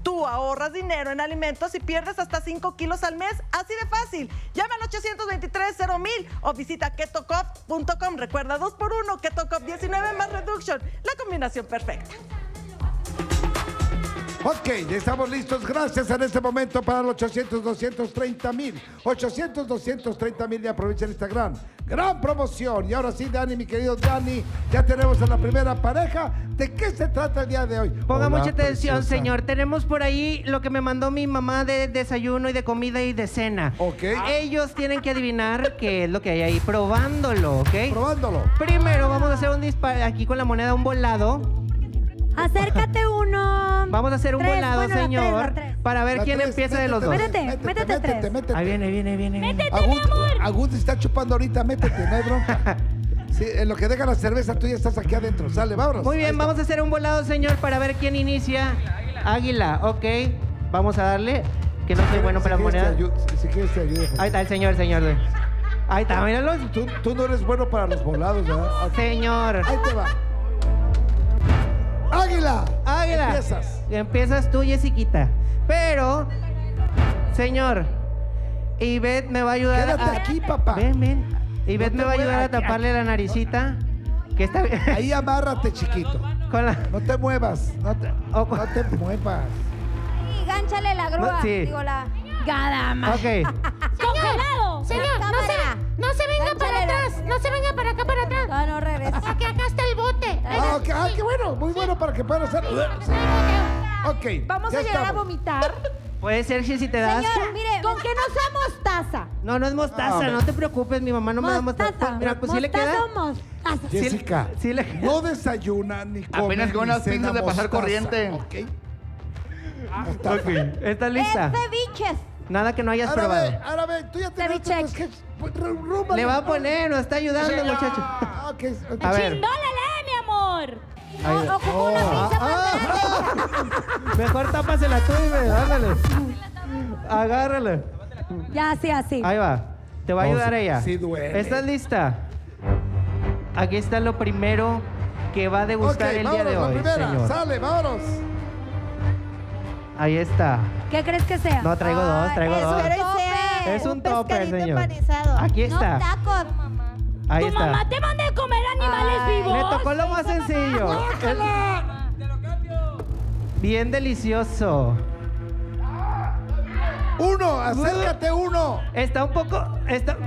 Tú ahorras dinero en alimentos y pierdes hasta cinco kilos al mes, así de fácil. Llama al ocho dos tres cero cero cero cero o visita keto cop punto com. Recuerda, dos por uno, keto cop diecinueve más Reduction, la combinación perfecta. Ok, ya estamos listos. Gracias en este momento para el ochocientos doscientos treinta mil. ochocientos doscientos treinta mil y aprovechen esta gran, gran promoción. Y ahora sí, Dani, mi querido Dani, ya tenemos a la primera pareja. ¿De qué se trata el día de hoy? Ponga mucha atención, señor. Tenemos por ahí lo que me mandó mi mamá de desayuno y de comida y de cena. Ok. Ellos tienen que adivinar qué es lo que hay ahí, probándolo, ¿ok? Probándolo. Primero vamos a hacer un disparo aquí con la moneda, un volado. Acércate uno. Vamos a hacer un tres, volado, bueno, señor, tres, tres. Para ver la quién tres, empieza métete, de los dos. Métete, métete, métete, métete, tres. métete. Ahí viene, viene, viene. Métete, Agud, mi amor. Agud está chupando ahorita, métete, no hay bronca. Sí, en lo que deja la cerveza, tú ya estás aquí adentro. Sale, vámonos. Muy bien, vamos a hacer un volado, señor, para ver quién inicia. Águila, águila. Águila, ok. Vamos a darle, que no soy bueno si para monedas. Si quieres te ayudo. Ahí está el señor, el señor. Ahí está, míralo. Tú, tú no eres bueno para los volados, ¿verdad? Okay. Señor. Ahí te va. Águila. Águila. Empiezas. Empiezas tú, Jessiquita. Pero, señor, Ivet me va a ayudar. Quédate a... aquí, papá. Ven, ven. Ivet no me va a ayudar a taparle aquí, la naricita. Que está... Ahí amárrate, chiquito. Con la... No te muevas. No te, oh, con... no te muevas. Y gánchale la grúa. No, sí. Digo, la... Gadama. Ok. Congelado. Señor, señor no, se, no se venga para atrás. No se venga para acá, para atrás. No, no, regresa. Porque acá está el bote. Ah, okay. Ah, qué bueno. Muy bueno para que puedas hacer. Ok. Vamos a llegar a vomitar. Puede ser, si te das. Señora, mire, con que no sea mostaza. No, no es mostaza. No te preocupes, mi mamá no me da mostaza. Mira, pues sí le queda. Jessica, no desayuna ni come. Apenas con unas pinzas de pasar corriente. Ok. ¿Estás lista? Ceviches. Nada que no hayas árabe, probado. Ahora ve, tú ya te check. Que... Le va a poner, nos está ayudando, sí, muchacho. Ah, okay, okay. A ver. Chindólale, mi amor. No, ocupo oh. una pinza ah, ah. Mejor tápasela tú, dime, ándale. Agárrale. Ya, así, así. Ahí va. Te va a ayudar oh, ella. Sí, duele. ¿Estás lista? Aquí está lo primero que va a degustar okay, el día de hoy, la primera. Señor. Sale, vámonos. Ahí está. ¿Qué crees que sea? No, traigo ah, dos, traigo es dos. Un tope. Es un, un tope, señor. Empanizado. Aquí está. No tacos. Ahí tu está. Tu mamá te manda a comer animales ay, vivos. Me tocó lo más sencillo. ¡Bájala! ¡Te lo cambio! Bien delicioso. Uno, acércate uno. Está un poco... Está...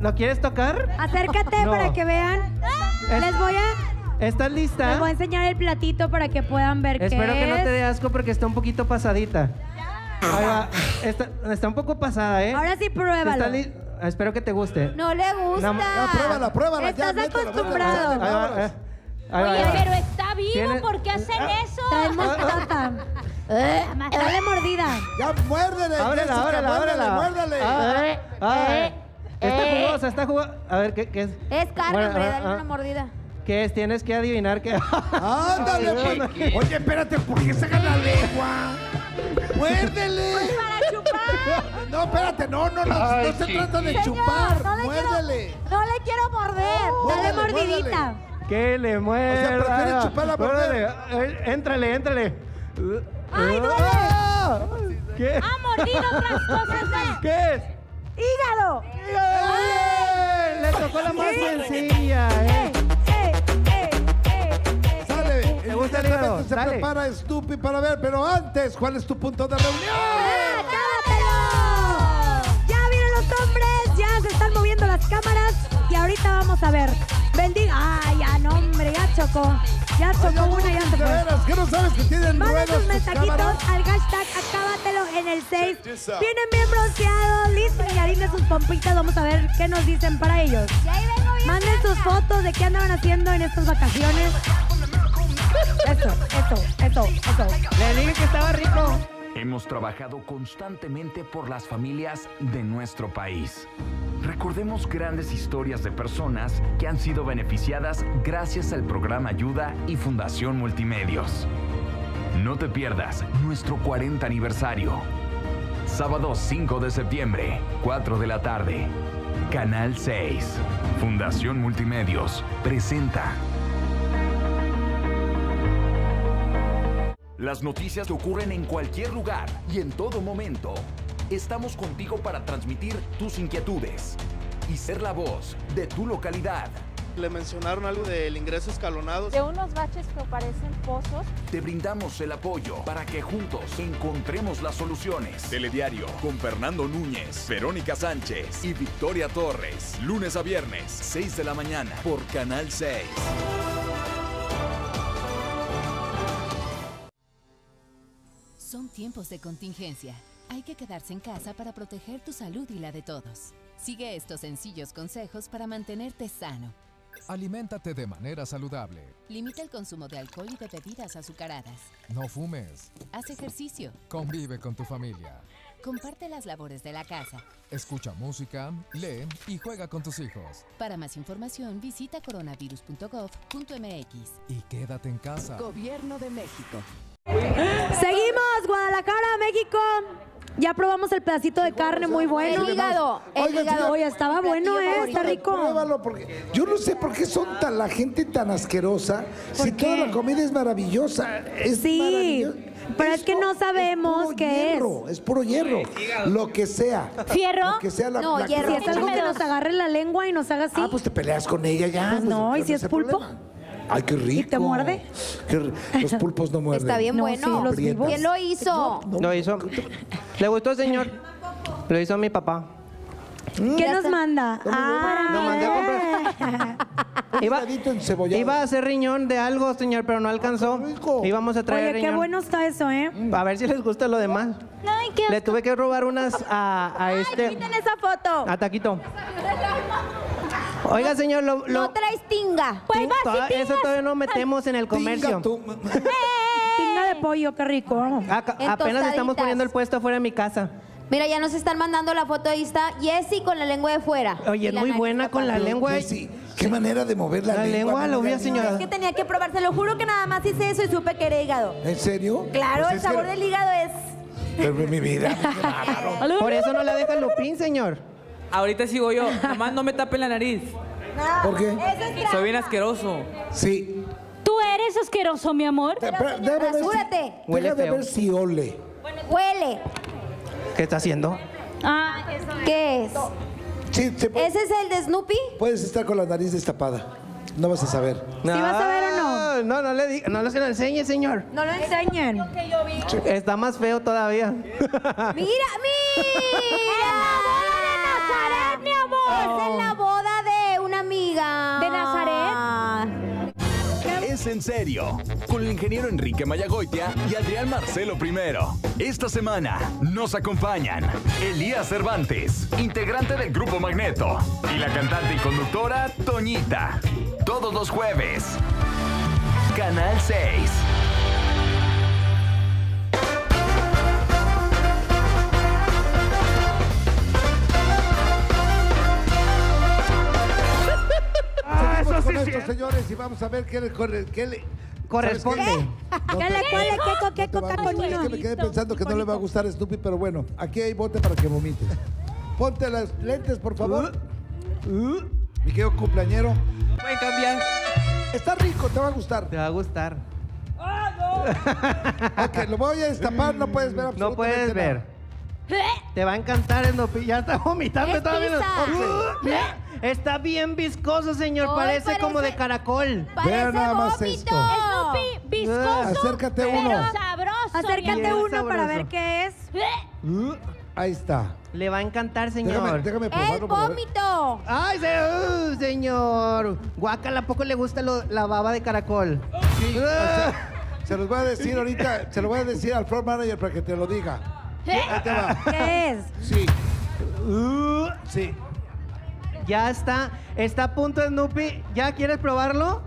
¿Lo quieres tocar? Acércate no. para que vean. Les voy a... ¿Estás lista? Les voy a enseñar el platito para que puedan ver. Espero qué es. Espero que no te dé asco porque está un poquito pasadita. Ahí va. Está, está un poco pasada, ¿eh? Ahora sí, pruébalo. Espero que te guste. No le gusta. No, no, pruébala, pruébala. Estás ya, acostumbrado. Mételo, mételo, mételo. Ahí va, ahí va. Oye, pero está vivo. ¿Tienes? ¿Por qué hacen ah, eso? Trae mostata. Eh, dale mordida. Ya, muérdele. Ábrela, Jessica, ábrela, ábrela. Muérdele. Ay, ay. Está jugosa, está jugosa. A ver, ¿qué, qué es? Es carne, bueno, hombre, dale ah, una mordida. ¿Qué es? Tienes que adivinar qué. ¡Ándale! Oye, oye, espérate, ¿por qué sacan la lengua? ¡Muérdele! ¡Pues para chupar! No, espérate, no, no, no, ay, no se trata de señor, chupar. No muérdele. Quiero, no le quiero morder. Oh, dale muérdele, mordidita. Muérdele. Que le muerda. O sea, prefieres chuparla por él. Éntrale, éntrale. ¡Ay, duele! ¡Ah! ¿Qué? ¡Ha mordido otras cosas! De... ¿Qué es? ¡Hígado! ¡Hígado! ¡Ay! Le tocó la más sencilla, ¿eh? ¡Eh, eh, eh, eh! ¡Sale! ¿Te gusta el hígado? Se Dale. prepara Snoopy para ver, pero antes, ¿cuál es tu punto de reunión? ¡Acábatelo! Ya vienen los hombres, ya se están moviendo las cámaras y ahorita vamos a ver. Bendiga. ¡Ay, ya no, hombre! Ya chocó. Ya chocó una, ya se fue. De veras, ¿qué no sabes que tienen nuevos? Manda tus mensajitos al hashtag Acábatelo en el seis. Vienen bien bronceados, listos y harines sus pompitas. Vamos a ver qué nos dicen para ellos. Manden sus fotos de qué andaban haciendo en estas vacaciones. Eso, eso, eso, eso. Le dije que estaba rico. Hemos trabajado constantemente por las familias de nuestro país. Recordemos grandes historias de personas que han sido beneficiadas gracias al programa Ayuda y Fundación Multimedios. No te pierdas nuestro cuarenta aniversario. Sábado cinco de septiembre, cuatro de la tarde. Canal seis. Fundación Multimedios presenta... Las noticias que ocurren en cualquier lugar y en todo momento. Estamos contigo para transmitir tus inquietudes y ser la voz de tu localidad. Le mencionaron algo del ingreso escalonado. De unos baches que parecen pozos. Te brindamos el apoyo para que juntos encontremos las soluciones. Telediario con Fernando Núñez, Verónica Sánchez y Victoria Torres. Lunes a viernes, seis de la mañana por Canal seis. Son tiempos de contingencia. Hay que quedarse en casa para proteger tu salud y la de todos. Sigue estos sencillos consejos para mantenerte sano. Aliméntate de manera saludable. Limita el consumo de alcohol y de bebidas azucaradas. No fumes. Haz ejercicio. Convive con tu familia. Comparte las labores de la casa. Escucha música, lee y juega con tus hijos. Para más información, visita coronavirus punto gov punto mx. Y quédate en casa. Gobierno de México. Seguimos, Guadalajara, México. Ya probamos el pedacito de carne muy bueno. El hígado. El Oiga, hígado. Oye, estaba bueno, ¿eh? Está rico. Pruébalo porque yo no sé por qué son tan la gente tan asquerosa. Si qué? Toda la comida es maravillosa. Es sí, maravillosa. Pero Eso es que no sabemos qué hierro, es. Es puro hierro. Lo que sea. ¿Fierro? Lo que sea la, no, la hierro. Si es algo que nos agarre la lengua y nos haga así. Ah, pues te peleas con ella ya. Pues no, pues, ¿y si es pulpo? Problema. Ay, qué rico. ¿Y te muerde? Qué los pulpos no muerden. Está bien no, bueno. Sí, ¿quién lo hizo? No, no. Lo hizo. ¿Le gustó, señor? Lo hizo mi papá. ¿Qué nos manda? Ah, nos mandé a comprar. Iba, iba a hacer riñón de algo, señor, pero no alcanzó. Íbamos a traer Oye, riñón. Qué bueno está eso, ¿eh? A ver si les gusta lo demás. Ay, qué Le tuve que robar unas a, a Ay, este. Quiten esa foto. A Taquito. Oiga, señor, lo... lo... No traes tinga. Pues ¿Tinga? Va, si tingas... Eso todavía no metemos en el comercio. Tinga, tinga de pollo, qué rico. A, apenas estamos poniendo el puesto afuera de mi casa. Mira, ya nos están mandando la foto. Ahí está Jessy con la lengua de fuera. Oye, es muy buena con la lengua. Jessy, qué manera de mover la, la lengua. La lengua, lo vi, señora. Es que tenía que probar, se lo juro que nada más hice eso y supe que era hígado. ¿En serio? Claro, pues el sabor que... del hígado es... Pero mi vida, por eso no la deja Lupín, señor. Ahorita sigo yo, nomás no me tapen la nariz. No, ¿por qué? Es Soy bien asqueroso. Sí. Tú eres asqueroso, mi amor. Asúrate. Si, huele feo. Ver si ole. Bueno, huele. ¿Qué está haciendo? Ah, ¿qué es? Sí, te... ¿Ese es el de Snoopy? Puedes estar con la nariz destapada. No vas a saber. No. ¿Sí vas a ver o no? No, no le diga, no lo se lo enseñe, señor. No lo enseñen. Está más feo todavía. Mira, mira. Mi amor, oh. Es en la boda de una amiga. ¿De Nazaret? ¿Qué es en serio, con el ingeniero Enrique Mayagoitia y Adrián Marcelo primero. Esta semana nos acompañan Elías Cervantes, integrante del Grupo Magneto, y la cantante y conductora Toñita. Todos los jueves, Canal seis. Esto, señores, y vamos a ver qué le, corre, qué le corresponde. ¿Qué? No, ¿Qué le corre? ¿Qué coca con Es que me quedé pensando que no le va a gustar Snoopy, pero bueno, aquí hay bote para que vomites. Ponte las lentes, por favor. Uh, uh, Mi querido cumpleañero. No puede cambiar. Está rico, te va a gustar. Te va a gustar. ¡Ah, no! Ok, lo voy a destapar, no puedes ver absolutamente. No puedes ver. Nada. Te va a encantar, Snoopy. Ya está vomitando. Es está, bien... Uh, está bien viscoso, señor. Oh, parece, parece como de caracol. Vean nada más esto. Snoopy, viscoso. Uh, acércate pero uno. Sabroso. Acércate bien uno sabroso para ver qué es. Uh, ahí está. Le va a encantar, señor. Déjame, déjame probarlo. ¡El vómito! ¡Ay, se, uh, señor! Guácala, ¿a poco le gusta lo, la baba de caracol? Sí. Uh. O sea, se los voy a decir ahorita. Se lo voy a decir al floor manager para que te lo diga. ¿Eh? ¿Qué es? Sí. Uh, sí. Ya está. Está a punto de Snoopy. ¿Ya quieres probarlo?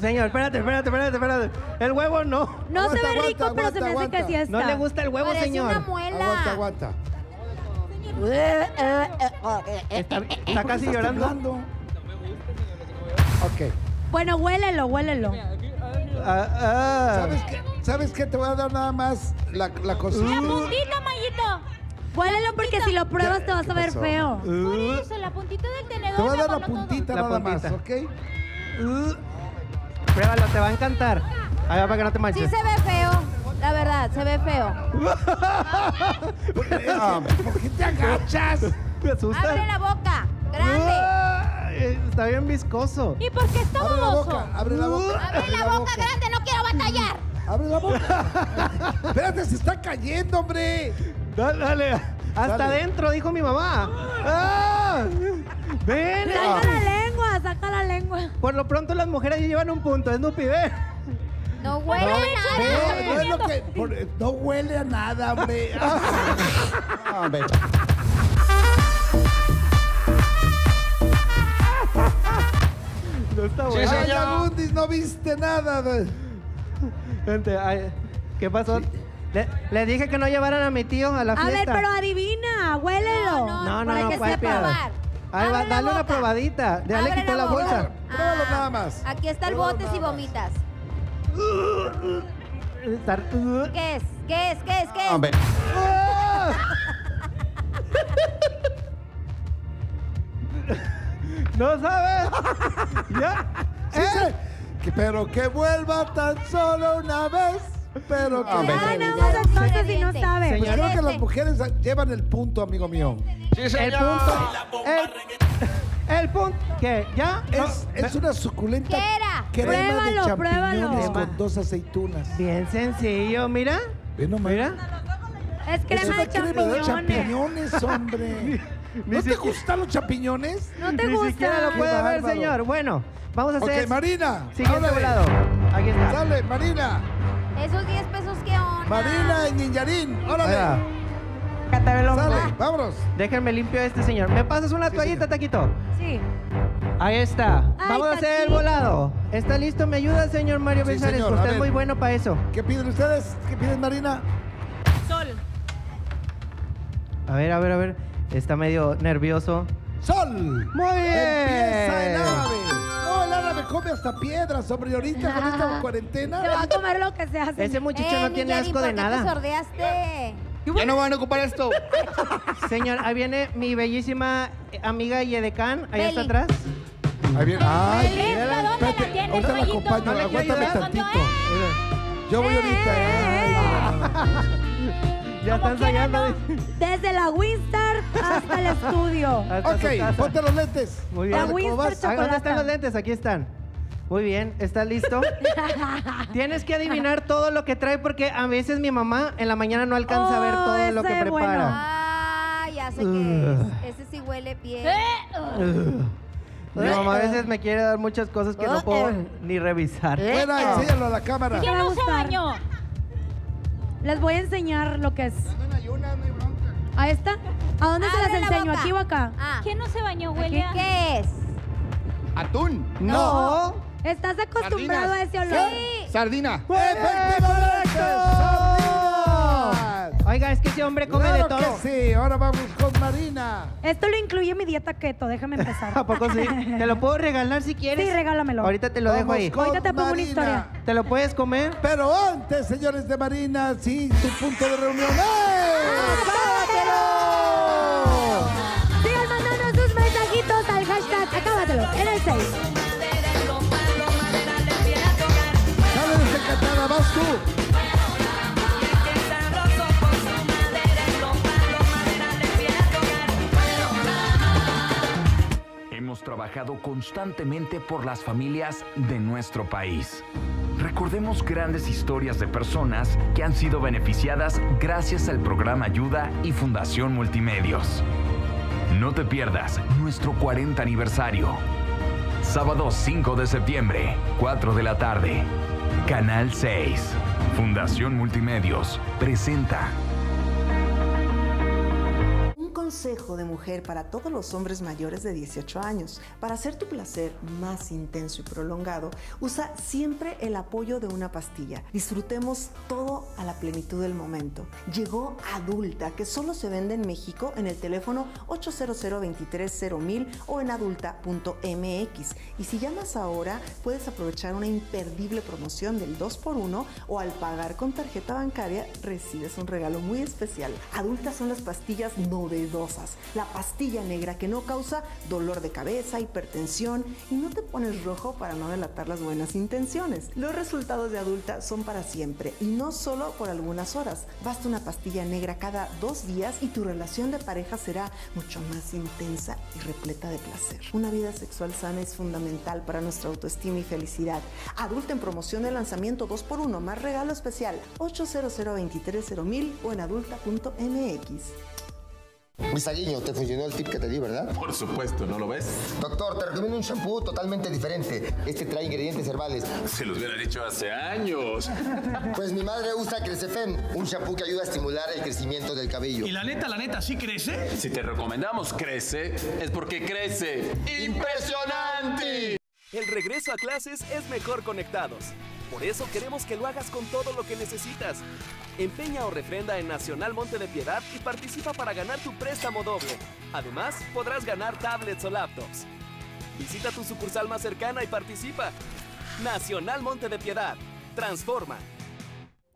Señor, espérate, espérate, espérate, espérate. El huevo no. No aguanta, se ve rico, aguanta, pero aguanta, se me hace que sí está. No le gusta el huevo, parece, señor. Una muela. Aguanta, aguanta. Está, está casi llorando. Temblando. Ok. Bueno, huélelo, huélelo. Ah, ah. ¿Sabes qué? ¿Sabes qué? Te voy a dar nada más la, la cosita. La puntita, Mayito. Huélelo porque si lo pruebas te vas a ver feo. Por eso, la puntita del tenedor. Te voy a dar la puntita nada más, ¿ok? Pruébalo, te va a encantar. A ver, para que no te manches. Sí se ve feo, la verdad, se ve feo. ¿Por qué te agachas? ¿Te asustas? Abre la boca, grande. Está bien viscoso. ¿Y por qué está baboso? Abre la boca, abre la boca, grande, no quiero batallar. ¡Abre la boca! ¡Espérate, se está cayendo, hombre! Dale, dale. Hasta adentro, dijo mi mamá. ¡Ah! ¡Ven! ¡Saca la lengua, saca la lengua! Por lo pronto las mujeres ya llevan un punto, Snoopy, ven. No huele no, a nada. No, no, que, por, no huele a nada, hombre. Ah, ven. No está bueno. Sí, ay, Abundis, no viste nada. Gente, ay, ¿qué pasó? Sí. Le, le dije que no llevaran a mi tío a la a fiesta. A ver, pero adivina, huélelo. No, no, no, para no, que sepa probar. Ahí va, dale una probadita. Ya le quitó la bolsa. Ah, pruébalo nada más. Aquí está el bote si vomitas. ¿Qué es? ¿Qué es? ¿Qué es? ¿Qué es? Hombre. ¿No sabes? ¿Ya? ¿Sí? ¿Eh? Pero que vuelva tan solo una vez. Pero que vuelva. No, no, no, si no sabe. Señor, creo que las mujeres llevan el punto, amigo mío. Sí, señor. El punto. El, el punto. ¿Qué? ¿Ya? Es, no, es una suculenta. ¿Qué era? Crema pruébalo, de pruébalo. Con dos aceitunas. Bien sencillo, mira. Bien, no, mira. Es crema, es crema de champiñones. champiñones, hombre. ¿No te gustan los champiñones? No te gustan. Ni siquiera lo puede ver, señor. Bueno. Vamos a hacer. Ok, Marina. Siguiente volado. Aquí está. Dale, Marina. Esos diez pesos que onda. Marina y Niñarín. Órale. Sale, vámonos. Déjenme limpio a este señor. ¿Me pasas una sí, toallita, señor. Taquito? Sí. Ahí está. Ay, vamos taquito. a hacer el volado. ¿Está listo? ¿Me ayuda, señor Mario sí, Besares? Señor. Usted es muy bueno para eso. ¿Qué piden ustedes? ¿Qué piden, Marina? Sol. A ver, a ver, a ver. Está medio nervioso. Sol. Muy bien. Empieza el ave. Me come hasta piedras, hombre, ahorita con esta cuarentena. Se va a comer lo que se hace. Ese muchacho eh, no tiene asco ¿por de nada. Te sordeaste? Ya no van a ocupar esto. Señor, ahí viene mi bellísima amiga Yedecán, ahí está atrás. Ahí viene. Ay, espérate, ahorita la acompaño, aguántame tantito. Yo voy ahorita. Ya están ensayando. Desde la Winstar hasta el estudio. Ok, ponte los lentes. Muy bien. La Winstar. ¿Dónde están los lentes? Aquí están. Muy bien, ¿estás listo? Tienes que adivinar todo lo que trae porque a veces mi mamá en la mañana no alcanza oh, a ver todo lo que prepara. Bueno. Ah, ya sé qué es. Ese sí huele bien. Uh. Mi mamá a veces me quiere dar muchas cosas que no puedo ni revisar. Bueno, enséñalo a la cámara. ¿Quién no se bañó? Les voy a enseñar lo que es. ¿A esta? ¿A dónde se las enseño? ¿Aquí o acá? ¿Quién no se bañó, huele? ¿Qué es? ¿Atún? No. ¿Estás acostumbrado a ese olor? Sí. Sardina. Oiga, es que ese hombre come claro de todo. Que sí, ahora vamos con Marina. Esto lo incluye mi dieta keto, déjame empezar. ¿A poco sí? ¿Te lo puedo regalar si quieres? Sí, regálamelo. Ahorita te lo vamos dejo ahí. Ahorita te pongo una historia. ¿Te lo puedes comer? Pero antes, señores de Marina, sí, tu punto de reunión. ¡Acábatelo! Sigan mandando sus mensajitos al hashtag Acábatelo, en el seis. Dale, desencantada, vas tú. Hemos trabajado constantemente por las familias de nuestro país. Recordemos grandes historias de personas que han sido beneficiadas gracias al programa Ayuda y Fundación Multimedios. No te pierdas nuestro cuarenta aniversario. Sábado cinco de septiembre, cuatro de la tarde. Canal seis. Fundación Multimedios presenta... Consejo de mujer para todos los hombres mayores de dieciocho años. Para hacer tu placer más intenso y prolongado, usa siempre el apoyo de una pastilla. Disfrutemos todo a la plenitud del momento. Llegó Adulta, que solo se vende en México en el teléfono ocho cero cero, veintitrés, cero mil o en adulta punto m x. Y si llamas ahora, puedes aprovechar una imperdible promoción del dos por uno o al pagar con tarjeta bancaria, recibes un regalo muy especial. Adulta son las pastillas novedosas. La pastilla negra que no causa dolor de cabeza, hipertensión y no te pones rojo para no delatar las buenas intenciones. Los resultados de Adulta son para siempre y no solo por algunas horas. Basta una pastilla negra cada dos días y tu relación de pareja será mucho más intensa y repleta de placer. Una vida sexual sana es fundamental para nuestra autoestima y felicidad. Adulta en promoción de lanzamiento dos por uno más regalo especial ocho cero cero, veintitrés, cero mil o en adulta punto m x. Misaguiño, te funcionó el tip que te di, ¿verdad? Por supuesto, ¿no lo ves? Doctor, te recomiendo un shampoo totalmente diferente. Este trae ingredientes herbales. Se los hubiera dicho hace años. Pues mi madre usa Crecefem, un shampoo que ayuda a estimular el crecimiento del cabello. ¿Y la neta, la neta, sí crece? Si te recomendamos Crece, es porque crece. ¡Impresionante! El regreso a clases es mejor conectados. Por eso queremos que lo hagas con todo lo que necesitas. Empeña o refrenda en Nacional Monte de Piedad y participa para ganar tu préstamo doble. Además, podrás ganar tablets o laptops. Visita tu sucursal más cercana y participa. Nacional Monte de Piedad. Transforma.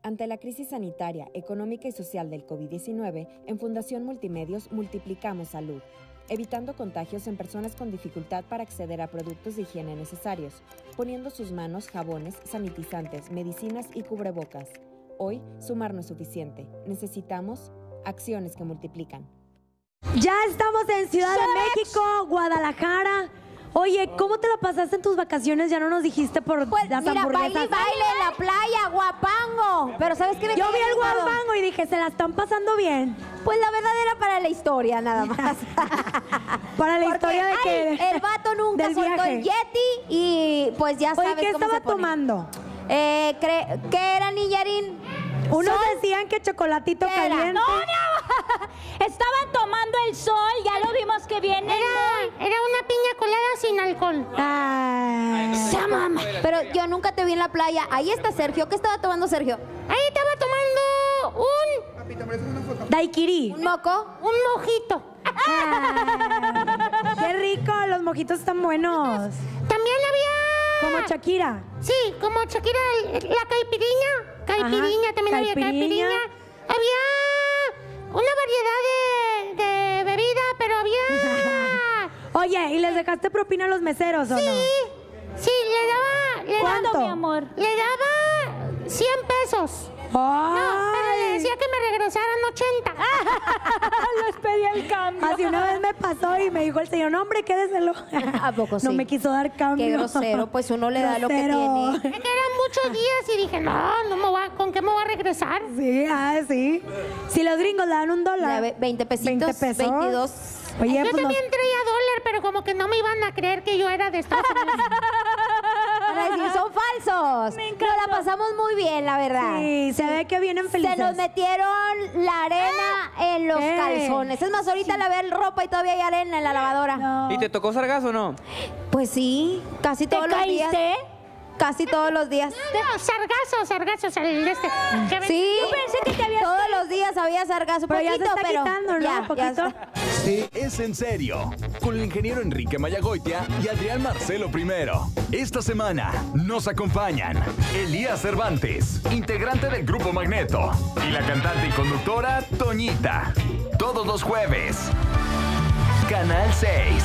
Ante la crisis sanitaria, económica y social del COVID diecinueve, en Fundación Multimedios multiplicamos salud, evitando contagios en personas con dificultad para acceder a productos de higiene necesarios, poniendo sus manos jabones, sanitizantes, medicinas y cubrebocas. Hoy, sumar no es suficiente. Necesitamos acciones que multiplican. Ya estamos en Ciudad de México, Guadalajara. Oye, ¿cómo te la pasaste en tus vacaciones? Ya no nos dijiste por pues, las mira, hamburguesas. Baile, baile en la playa, guapango. Pero ¿sabes qué? Me Yo vi el guapango y dije, se la están pasando bien. Pues la verdad era para la historia, nada más. ¿Para la Porque, historia de ay, qué? El vato nunca Del soltó viaje. el Yeti y pues ya sabes Oye, ¿qué cómo estaba se pone. tomando? Eh, ¿Qué era, Niñarín? Unos sol. decían que chocolatito caliente. ¡No, no! Estaban tomando el sol, ya lo vimos que viene. Era, era una piña colada sin alcohol. Ah, Ay, se mama. Pero yo nunca te vi en la playa. Ahí está Sergio. ¿Qué estaba tomando Sergio? Ahí estaba tomando un... Papi, ¿te parece una foto? Daiquiri. ¿Un moco? Un mojito. Ay, ¡qué rico! Los mojitos están buenos. También había... Como Shakira. Sí, como Shakira, la caipirinha. Caipirinha, Ajá, también caipirinha. había caipirinha. Había una variedad de, de bebida, pero había... Oye, ¿y les dejaste propina a los meseros sí, o no? Sí, sí, le daba... Le ¿Cuánto? Daba, mi amor. Le daba cien pesos. Oh. No, pero le decía que me regresaran ochenta. Les pedí el cambio. Así una vez me pasó y me dijo el señor, no, hombre, quédeselo. ¿A poco sí? No me quiso dar cambio. Qué grosero, pues uno le grosero. da lo que tiene. Es que eran muchos días y dije, no, no me va, ¿con qué me voy a regresar? Sí, ah, sí. Si los gringos le dan un dólar. veinte pesitos, veinte pesos. veintidós. Oye, yo pues también no... traía dólar, pero como que no me iban a creer que yo era de Estados Unidos. Para decir, son falsos. Me encanta. Pero la pasamos muy bien, la verdad. Sí, se sí. ve que vienen felices. Se nos metieron la arena ¿Eh? en los ¿Eh? calzones. Es más, ahorita sí. la ve ropa y todavía hay arena en la lavadora. No. ¿Y te tocó sargazo o no? Pues sí, casi todos los días. ¿Te caíste? Casi todos los días. No, no, sargazo, sargazo, sal, este. Sí, yo pensé que te habías... todos los días había sargazo, pero poquito, ya se está pero... quitando, ¿no? Ya, poquito. Sí, es en serio. Con el ingeniero Enrique Mayagoitia y Adrián Marcelo primero. Esta semana nos acompañan Elías Cervantes, integrante del Grupo Magneto, y la cantante y conductora Toñita. Todos los jueves. Canal seis.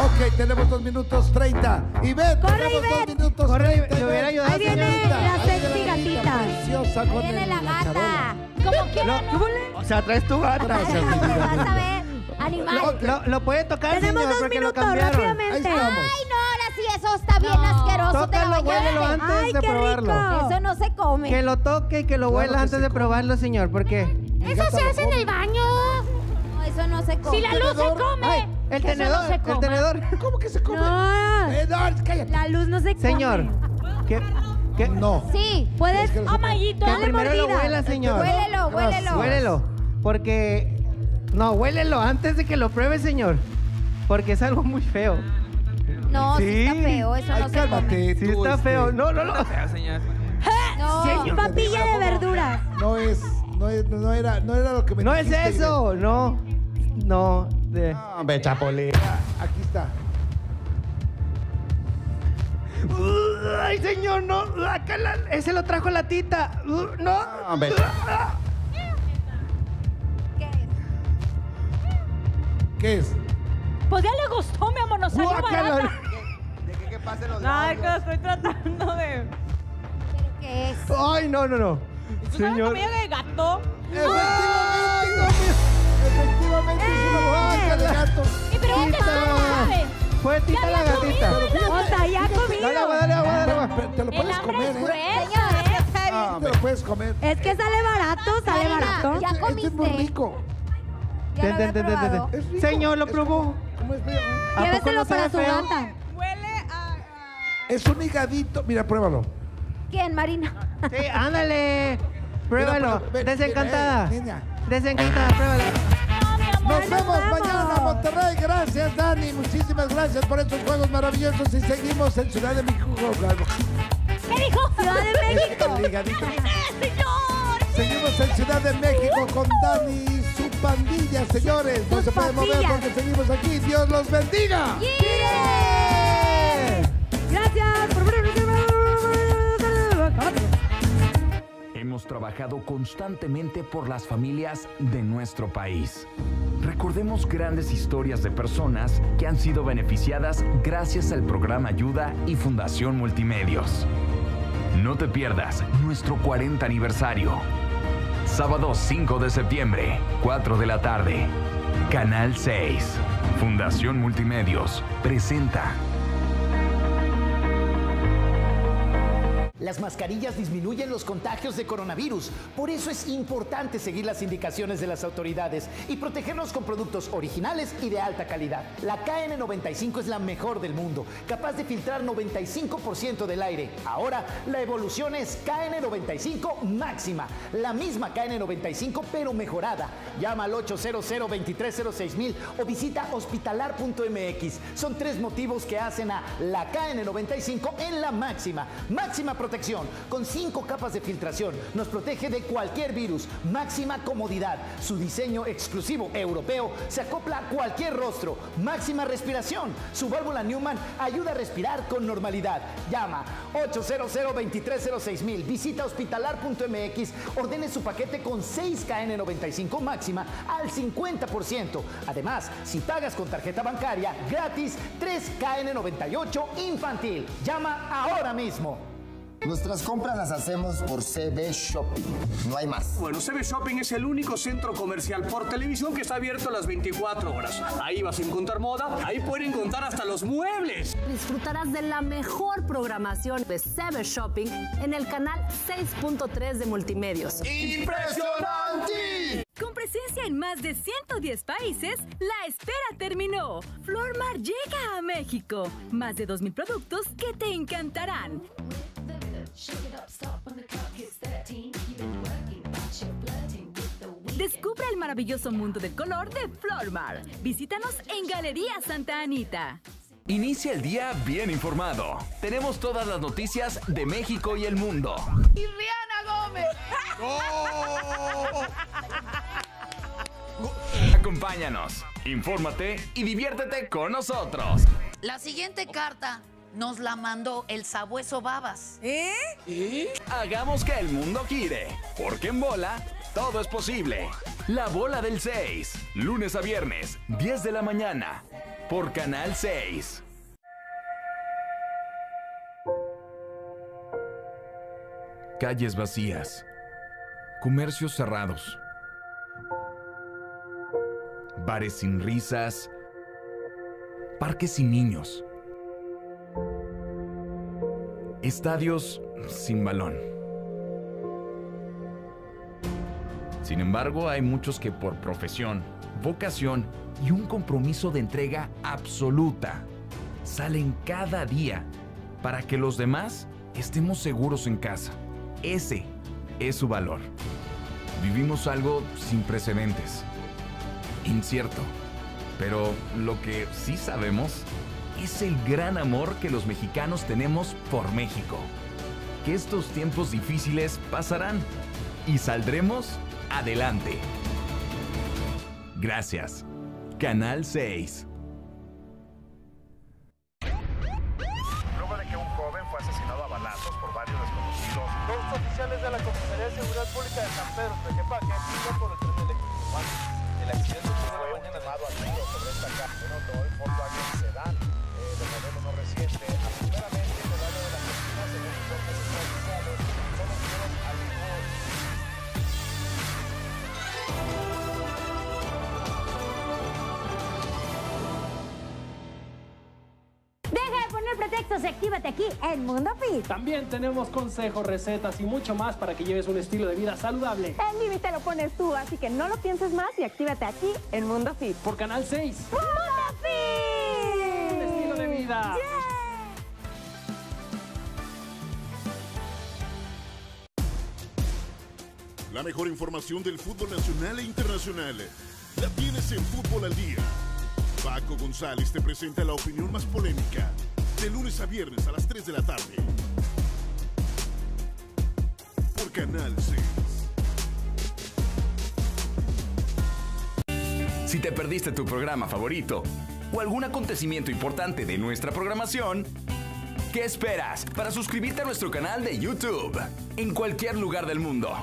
Ok, tenemos dos minutos treinta. Ivet, tenemos dos minutos treinta. Le hubiera ayudado. Ahí viene la sexy gatita. Preciosa. Ahí viene la gata. ¿Cómo quieres? O sea, traes tu gata. Vas a ver, animal. Lo puede tocar. Tenemos dos minutos, rápidamente. Ay, no. Sí, eso está bien no. asqueroso. Tócalo, te lo huélelo antes Ay, de probarlo. Rico. Eso no se come. Que lo toque y que lo huela claro antes de probarlo, señor, porque... Eso se hace en el baño. No, eso no se come. Si la luz se come. Ay, el que tenedor, no se come. El tenedor. ¿Cómo que se come? No. Tenedor, cállate. La luz no se come. Señor, ¿qué? ¿Qué? No. Sí, puedes... Oh, Mayito, dale primero mordida. Lo huela, señor. Huélelo, huélelo. Huélelo, porque... No, huélelo antes de que lo pruebe, señor, porque es algo muy feo. No, sí. sí está feo, eso Ay, no se come. Sí está este... feo, no, no, no. Está feo, señor. No, señor. Papilla de verduras. No es, no es, no era, no era lo que me No es eso, me... no, no. De... No, me chapolea. Aquí está. Ay, señor, no, acá la... ese lo trajo la tita. No. No, me... ¿Qué es? ¿Qué es? Pues ya le gustó, mi amor, no salió barata. De que, de que pasen los no, es que lo estoy tratando de... ¿Pero qué es? Ay, no, no, no. ¿Es señor... una comida de gato? Efectivamente, efectivamente es una vaca de gato. ¿Y pero qué sabe? Fue tita la gatita. O sea, ya ha comido. Dale agua, dale agua, dale agua. Te lo puedes comer, ¿eh? Te lo puedes comer. Es que sale barato, sale barato. Ya comiste. Es muy rico. Señor, lo probó. Lléveselo para su gata. Huele a... Es un higadito. Mira, pruébalo. ¿Quién, Marina? Sí, ándale. Pruébalo. Desencantada. Desencantada, pruébalo. Nos vemos mañana en Monterrey. Gracias, Dani. Muchísimas gracias por estos juegos maravillosos. Y seguimos en Ciudad de México. ¿Qué dijo? Ciudad de México. Seguimos en Ciudad de México con Dani. Pandillas, señores, no se pueden mover porque seguimos aquí. Dios los bendiga. Yeah. Gracias por Hemos trabajado constantemente por las familias de nuestro país. Recordemos grandes historias de personas que han sido beneficiadas gracias al programa Ayuda y Fundación Multimedios. No te pierdas nuestro cuarenta aniversario. Sábado cinco de septiembre, cuatro de la tarde. Canal seis. Fundación Multimedios presenta. Las mascarillas disminuyen los contagios de coronavirus. Por eso es importante seguir las indicaciones de las autoridades y protegernos con productos originales y de alta calidad. La K N noventa y cinco es la mejor del mundo, capaz de filtrar noventa y cinco por ciento del aire. Ahora, la evolución es K N noventa y cinco máxima. La misma K N noventa y cinco, pero mejorada. Llama al ocho cero cero, dos tres cero, seis mil o visita hospitalar punto m x. Son tres motivos que hacen a la K N noventa y cinco en la máxima. Máxima protección. protección con cinco capas de filtración. Nos protege de cualquier virus. Máxima comodidad. Su diseño exclusivo europeo se acopla a cualquier rostro. Máxima respiración. Su válvula Newman ayuda a respirar con normalidad. Llama ocho cero cero, dos tres cero seis mil. Visita hospitalar punto m x. Ordene su paquete con seis K N noventa y cinco máxima al cincuenta por ciento. Además, si pagas con tarjeta bancaria, gratis tres K N noventa y ocho infantil. Llama ahora mismo. Nuestras compras las hacemos por C B Shopping, no hay más. Bueno, C B Shopping es el único centro comercial por televisión que está abierto las veinticuatro horas. Ahí vas a encontrar moda, ahí pueden encontrar hasta los muebles. Disfrutarás de la mejor programación de C B Shopping en el canal seis punto tres de Multimedios. ¡Impresionante! Con presencia en más de ciento diez países, la espera terminó. Flormar llega a México. Más de dos mil productos que te encantarán. Descubre el maravilloso mundo del color de Flormar. Visítanos en Galería Santa Anita. Inicia el día bien informado. Tenemos todas las noticias de México y el mundo. ¡Y Rihanna Gómez! ¡Oh! Acompáñanos, infórmate y diviértete con nosotros. La siguiente carta nos la mandó el sabueso Babas. ¿Eh? ¿Eh? Hagamos que el mundo gire, porque en bola todo es posible. La bola del seis, lunes a viernes, diez de la mañana, por Canal seis. Calles vacías, comercios cerrados, bares sin risas, parques sin niños, estadios sin balón. Sin embargo, hay muchos que por profesión, vocación y un compromiso de entrega absoluta salen cada día para que los demás estemos seguros en casa. Ese es su valor. Vivimos algo sin precedentes, incierto, pero lo que sí sabemos es el gran amor que los mexicanos tenemos por México. Que estos tiempos difíciles pasarán y saldremos adelante. Gracias. Canal seis. Luego de que un joven fue asesinado a balazos por varios desconocidos, dos oficiales de la Comisaría de Seguridad Pública de San Pedro de Tequepaque iban por el tren eléctrico humano. El accidente fue ultimado a tiro sobre esta caja en otro el Volkswagen Sedán. El modelo no resiste, afortunadamente el horario de las personas en el informe de los realizados son enviados al mejor. Deja de poner pretextos y actívate aquí en Mundo Fit. También tenemos consejos, recetas y mucho más para que lleves un estilo de vida saludable. El límite lo pones tú, así que no lo pienses más y actívate aquí en Mundo Fit. Por Canal seis. ¡Mundo Fit! Yeah. La mejor información del fútbol nacional e internacional la tienes en Fútbol al Día. Paco González te presenta la opinión más polémica de lunes a viernes a las tres de la tarde por Canal seis. Si te perdiste tu programa favorito o algún acontecimiento importante de nuestra programación, ¿qué esperas para suscribirte a nuestro canal de YouTube? En cualquier lugar del mundo,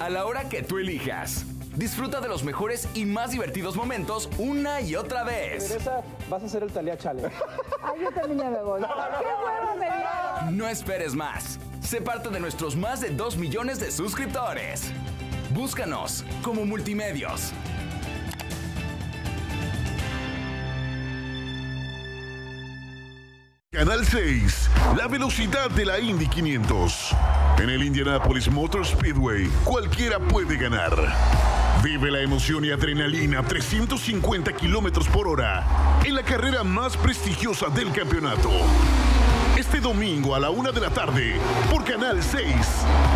a la hora que tú elijas. Disfruta de los mejores y más divertidos momentos una y otra vez. Regresa, vas a hacer el Talía Challenge. Ay, yo también ya me voy. No, no, no, ¡qué bueno, no, no esperes más! Sé parte de nuestros más de dos millones de suscriptores. Búscanos como Multimedios. Canal seis, la velocidad de la Indy quinientos. En el Indianapolis Motor Speedway, cualquiera puede ganar. Vive la emoción y adrenalina a trescientos cincuenta kilómetros por hora en la carrera más prestigiosa del campeonato. Este domingo a la una de la tarde, por Canal seis,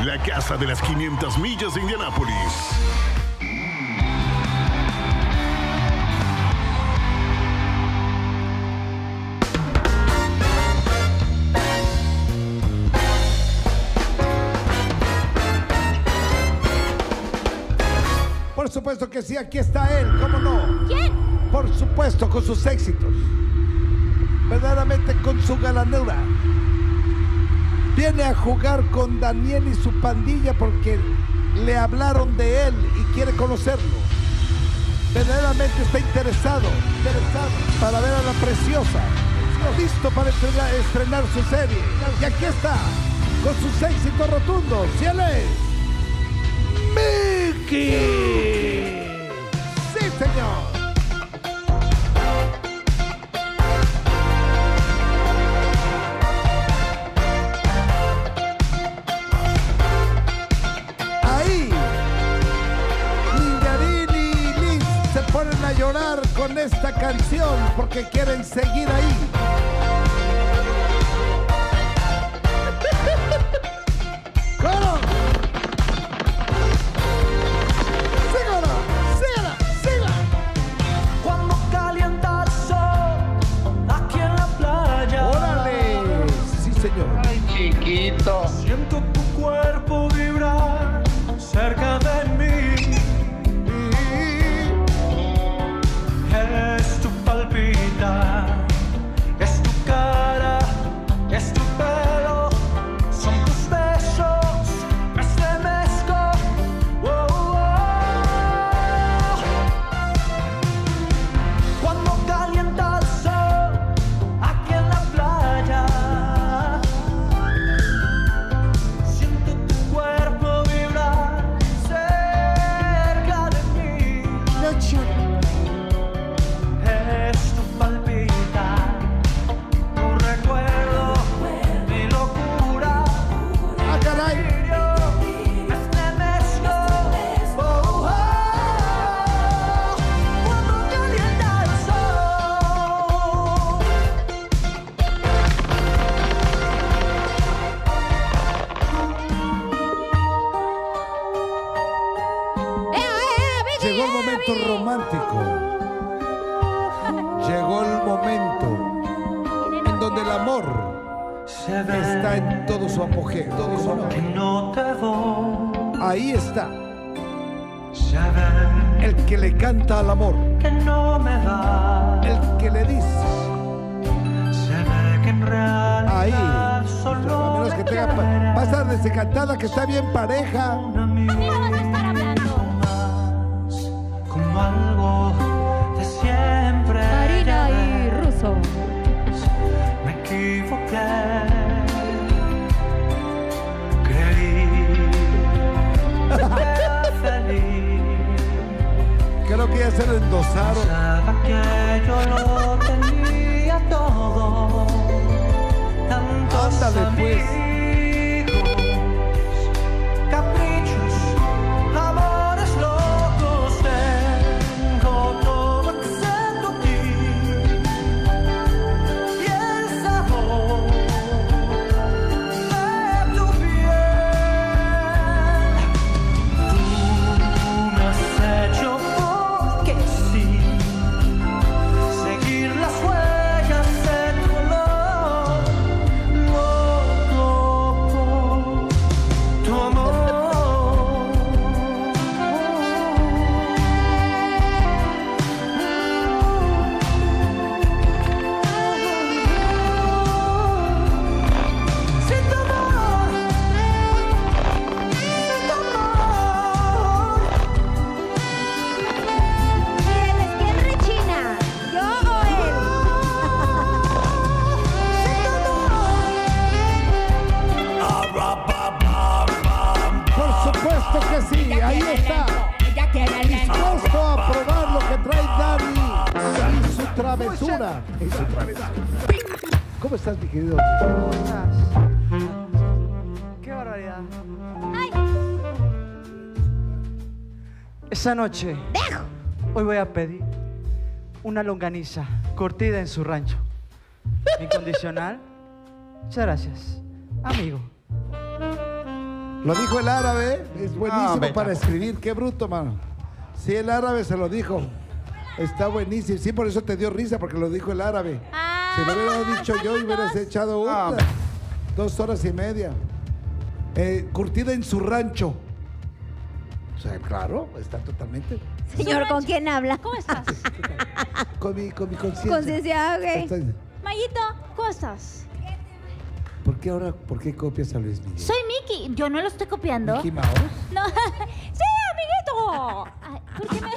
la casa de las quinientas millas de Indianápolis. supuesto que sí, aquí está él, ¿cómo no? ¿Quién? Por supuesto, con sus éxitos. Verdaderamente con su galanura. Viene a jugar con Daniel y su pandilla porque le hablaron de él y quiere conocerlo. Verdaderamente está interesado, interesado para ver a la preciosa. Listo para estrenar, estrenar su serie. Y aquí está, con sus éxitos rotundos. Y él es... ¡Mickey! ¡Sí, señor! Llorar con esta canción porque quieren seguir ahí. ¡Coro! ¡Sígala! ¡Sígala! ¡Sígala! Cuando calienta el sol aquí en la playa. ¡Órale! Sí, señor. ¡Ay, chiquito! Siento tu cuerpo vibrar cerca de mí. Es tu palpita, es tu cara, es tu pelo, son tus besos, me estremezco. Oh, oh. Cuando calienta el sol aquí en la playa, siento tu cuerpo vibrar cerca de mí. Noche. Está en todo su apogeo, todo su amor. Ahí está el que le canta al amor, el que le dice. Ahí, a menos que tenga Madame Desencantada, que está bien pareja. Como algo de siempre. Marina y Ruso. Me equivoqué. Creo que ya se lo endosaron. Pensaba que yo lo tenía todo. Tantos amigos, caprichos, amores locos. Tengo todo excepto a ti y el sabor de tu piel. Tú me has hecho. Travesura. Es su travesura. ¿Cómo estás, mi querido? ¿Cómo estás? Qué barbaridad. Ay. Esa noche, dejo. Hoy voy a pedir una longaniza cortida en su rancho. Incondicional. Muchas gracias, amigo. Lo dijo el árabe. Es buenísimo ah, para escribir. Qué bruto, mano. Sí, el árabe se lo dijo. Está buenísimo. Sí, por eso te dio risa, porque lo dijo el árabe. Ah, si me hubieras dicho saludos. Yo, hubieras echado una, ah, dos horas y media. Eh, curtida en su rancho. O sea, claro, está totalmente... Señor, ¿con quién habla? ¿Cómo estás? Con mi, con mi conciencia. Conciencia, ok. Estoy... Mayito, ¿cómo estás? ¿Por qué ahora, por qué copias a Luis Miguel? Soy Mickey. Yo no lo estoy copiando. ¿Mickey Mouse? No. ¡Sí, amiguito! ¿Por qué me...?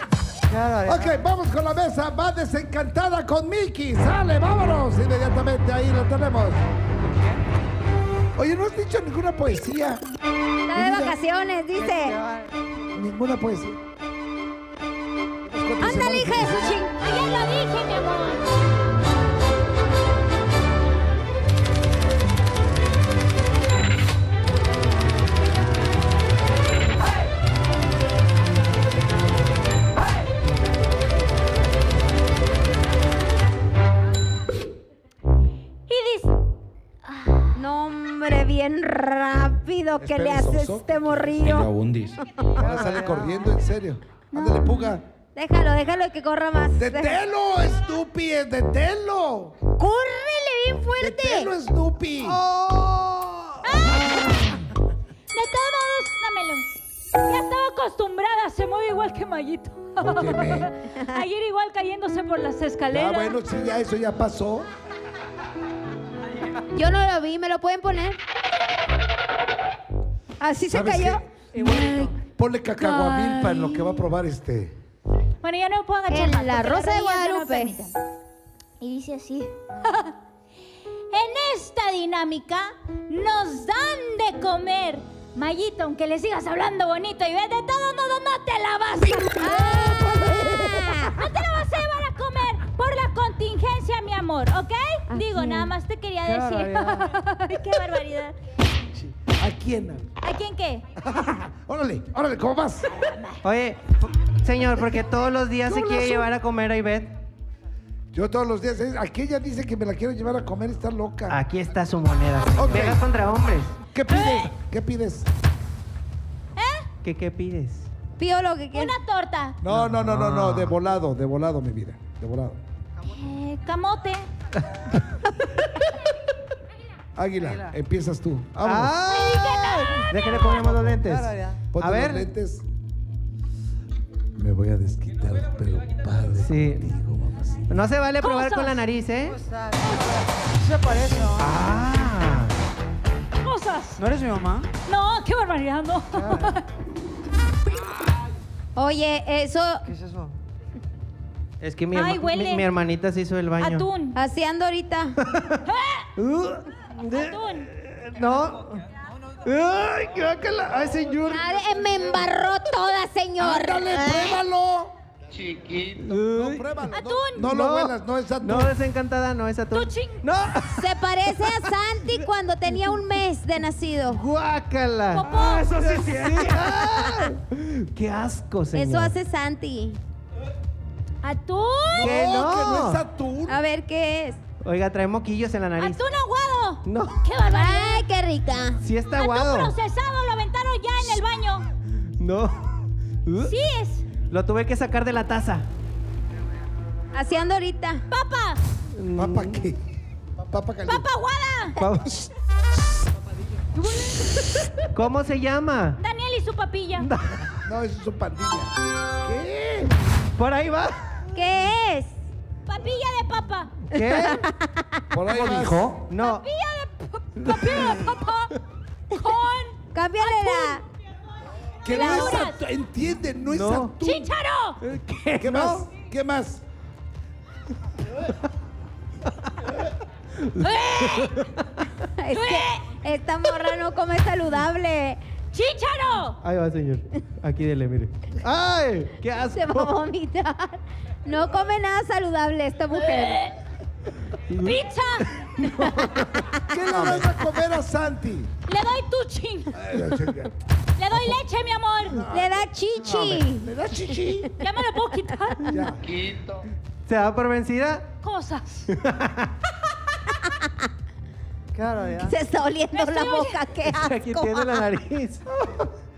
Claro, ok, no. Vamos con la mesa. Va desencantada con Mickey. ¡Sale, vámonos! Inmediatamente ahí lo tenemos. Oye, ¿no has dicho ninguna poesía? Está de vacaciones, dice. Ninguna poesía. ¡Ándale, hija de su ching! ¡Ayer lo dije, mi amor! Bien rápido que le hace este morrillo. Ahora sale corriendo, en serio. No. Ándale, puga. Déjalo, déjalo que corra más. ¡Detelo, estúpido! ¡Detelo! ¡Córrele bien fuerte! ¡Detelo, estúpido! Oh. ¡Ah! De todos modos, dámelo. Ya estaba acostumbrada, se mueve igual que Mayito. Óyeme. Ayer igual cayéndose por las escaleras. Ah, bueno, sí, ya eso ya pasó. Yo no lo vi, ¿me lo pueden poner? Así se cayó. Bueno, ponle cacahuamil para lo que va a probar este. Bueno, ya no puedo agachar más. La Rosa de Guadalupe. Y dice así. En esta dinámica nos dan de comer. Mayito, aunque le sigas hablando bonito y ves de todo, no, no te la vas a... ¡No te la vas a llevar a comer! Por la contingencia, mi amor, ¿ok? Aquí. Digo, nada más te quería decir. ¡Qué barbaridad! ¿A quién? ¿A quién qué? ¡Órale! ¡Órale! ¿Cómo vas? Oye, señor, porque todos los días se quiere llevar a comer a Ivet. Yo todos los días. Aquí ella dice que me la quiero llevar a comer, está loca. Aquí está su moneda. Okay. Vegas contra hombres. ¿Qué pides? ¿Eh? ¿Qué pides? ¿Eh? ¿Qué, qué pides? Pido lo que quieras. Una torta. No, no, no, no, no, de volado, de volado, mi vida. De volado. Eh, camote. Águila. Águila, empiezas tú. ¡Vámonos! ¡Ah! Déjale, ponemos los lentes. Ponte a ver. Los lentes. Me voy a desquitar, no a pero padre. Sí. Contigo, mamacita. No se vale probar sos? con la nariz, ¿eh? Se parece. Ah. Cosas. ¿No eres mi mamá? No, qué barbaridad, no. Oye, eso. ¿Qué es eso? Es que mi, Ay, herma, mi, mi hermanita se hizo el baño. Atún. Así ando ahorita. Atún. No. Ay, guácala. Ay, señor. Ay, me embarró toda, señor. Ándale, pruébalo. Chiquito. No, pruébalo. Atún. No, no, no lo huelas, no es atún. No, desencantada, no es atún. Tuchín. No. Se parece a Santi cuando tenía un mes de nacido. Guácala. Popó. Ah, eso sí, sí. Ah, qué asco, señor. Eso hace Santi. ¡Atún! ¿Qué no? ¿Que no es atún? A ver, ¿qué es? Oiga, trae moquillos en la nariz. ¡Atún aguado! No. ¡Qué barbaridad! ¡Ay, qué rica! Sí está aguado. ¡Atún procesado! Lo aventaron ya en el baño. No. Sí es. Lo tuve que sacar de la taza. Así ando ahorita. ¡Papa! ¿Papa qué? Papa caliente. ¡Papa aguada! ¿Cómo se llama? Daniel y su papilla. No, no es su pandilla. ¿Qué? Por ahí va. ¿Qué es? Papilla de papa. ¿Qué? ¿Por ahí va? ¿Dijo? No. Papilla de, papilla de papa con... Cámbiale la... ¿Qué no es atún? ¿Entienden? No, no es atún. ¡Chícharo! ¿Qué, ¿Qué no? más? ¿Qué más? Es que esta morra no come saludable. ¡Chícharo! Ahí va, señor. Aquí dele, mire. ¡Ay! ¡Qué asco! Se va a vomitar. No come nada saludable esta mujer. ¡Pizza! No. ¿Qué le vas a comer a Santi? Le doy tuchín. Le doy leche, mi amor. No. Le da chichi. No, ¿le da chichi? Ya me lo puedo quitar. Ya. Quito. ¿Se da por vencida? Cosas. Claro, ya. Se está oliendo la boca, qué asco. Aquí tiene la nariz.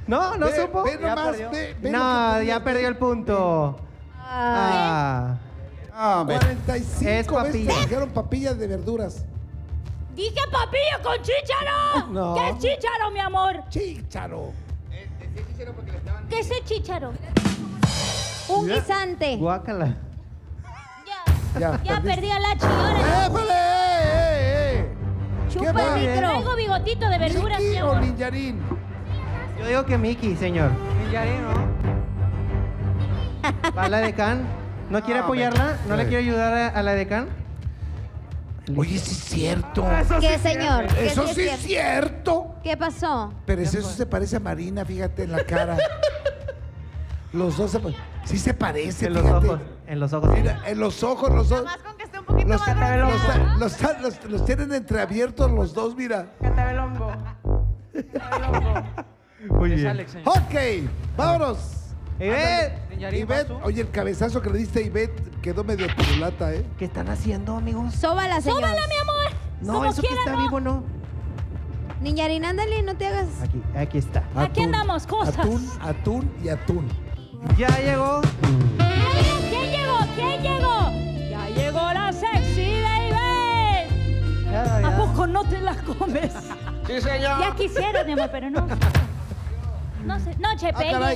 No, no ve, supo. Ve nomás, ya ve, ve no, ya perdió el punto. Ah. Ah, cuarenta y cinco es papilla. Veces dijeron papillas de verduras. Dije papilla con chícharo. No. ¿Qué es chícharo, mi amor? Chícharo. ¿Qué es el chícharo? Un guisante. Guácala. Ya, ya, ya perdí a la chillona. ¡Épale! ¡Eh, eh, eh! Chupa el micro. Traigo bigotito de verduras, Mickey o Niñarín. Yo digo que Mickey, señor. Niñarín, ¿no? ¿Va la decán? ¿No quiere apoyarla? ¿No le quiere ayudar a, a la decán? Oye, sí es cierto. ¿Qué, señor? Eso sí es cierto. ¿Qué pasó? Pero eso se parece a Marina, fíjate, en la cara. Los dos se parecen. Sí se parecen, los ojos. En los ojos. Mira, en los ojos, los dos. Nomás con que esté un poquito los, más los, los, los, los tienen entreabiertos los dos, mira. Catabelongo. Muy bien. Ok, vámonos. Ivet, Ivet, oye, el cabezazo que le diste a Ivet quedó medio pirulata, ¿eh? ¿Qué están haciendo, amigos? Sóbala, señor. Sóbala, mi amor. No, como eso quiera, que está no. vivo, no. Niñarín, ándale, no te hagas. Aquí, aquí está. Atún, aquí andamos, cosas. Atún, atún y atún. Ya llegó. ¿Quién llegó? ¿Quién llegó? Ya llegó la sexy baby. Ya, ya. ¿A poco no te las comes? Sí, señor. Ya quisiera, mi amor, pero no. No sé. No, Chepe. Ah,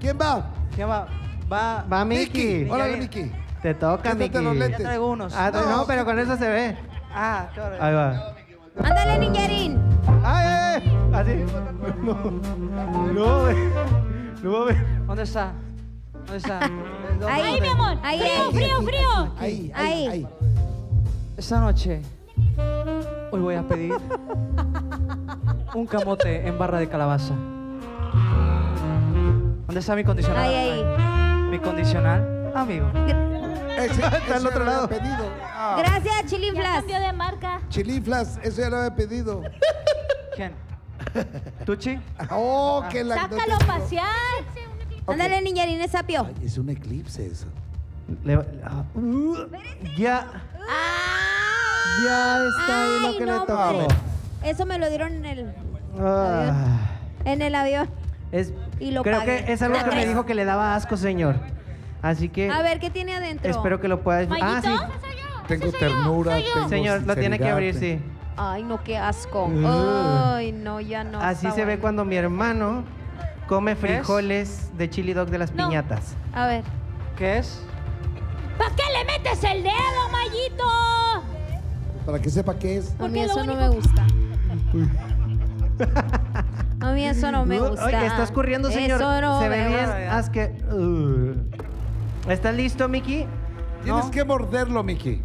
¿quién va? ¿Quién va? Va, va Mickey. Hola, Mickey. Te toca, Mickey. Ya traigo unos. Ah, no, no, pero con eso se ve. Ah, claro. Ahí va. Ándale, Niñarín. ¡Ay, ay! Así. No, no, no. ¿Dónde está? ¿Dónde está? Ahí, ahí, mi amor. Ahí, frío, ahí, frío, frío. Ahí, ahí, ahí. Esta noche, hoy voy a pedir un camote en barra de calabaza. ¿Dónde está mi condicional? Ahí, ahí. Mi condicional, amigo. Está al otro lado. Pedido. Ah. Gracias, Chiliflas. Cambio de marca. Chiliflas, eso ya lo había pedido. ¿Quién? ¿Tuchi? Oh, ah. que la. Sácalo a pasear. Ándale, okay. Niñarín, es apio. Ay, es un eclipse eso. Le, ah, uh, ya. Uh. Ya está ahí. Ay, lo que no, le tocó. Eso me lo dieron en el ah. avión. En el avión. Es, y lo creo pagué. que es algo que me dijo que le daba asco, señor. Así que... A ver, ¿qué tiene adentro? Espero que lo pueda... ¿Mayito? Ah, sí. Tengo ternura, tengo señor, lo tiene que abrir, sí. Ay, no, qué asco. Uh. Ay, no, ya no. Así se bueno. ve cuando mi hermano come frijoles de chili dog de las no. piñatas. A ver. ¿Qué es? ¿Para qué le metes el dedo, Mayito? Para que sepa qué es. Porque a mí eso no me gusta. A mí eso no me gusta. Oye, estás corriendo, señor. Eso no se ve bien. Haz que... Uh. ¿Estás listo, Mickey? Tienes no. que morderlo, Mickey.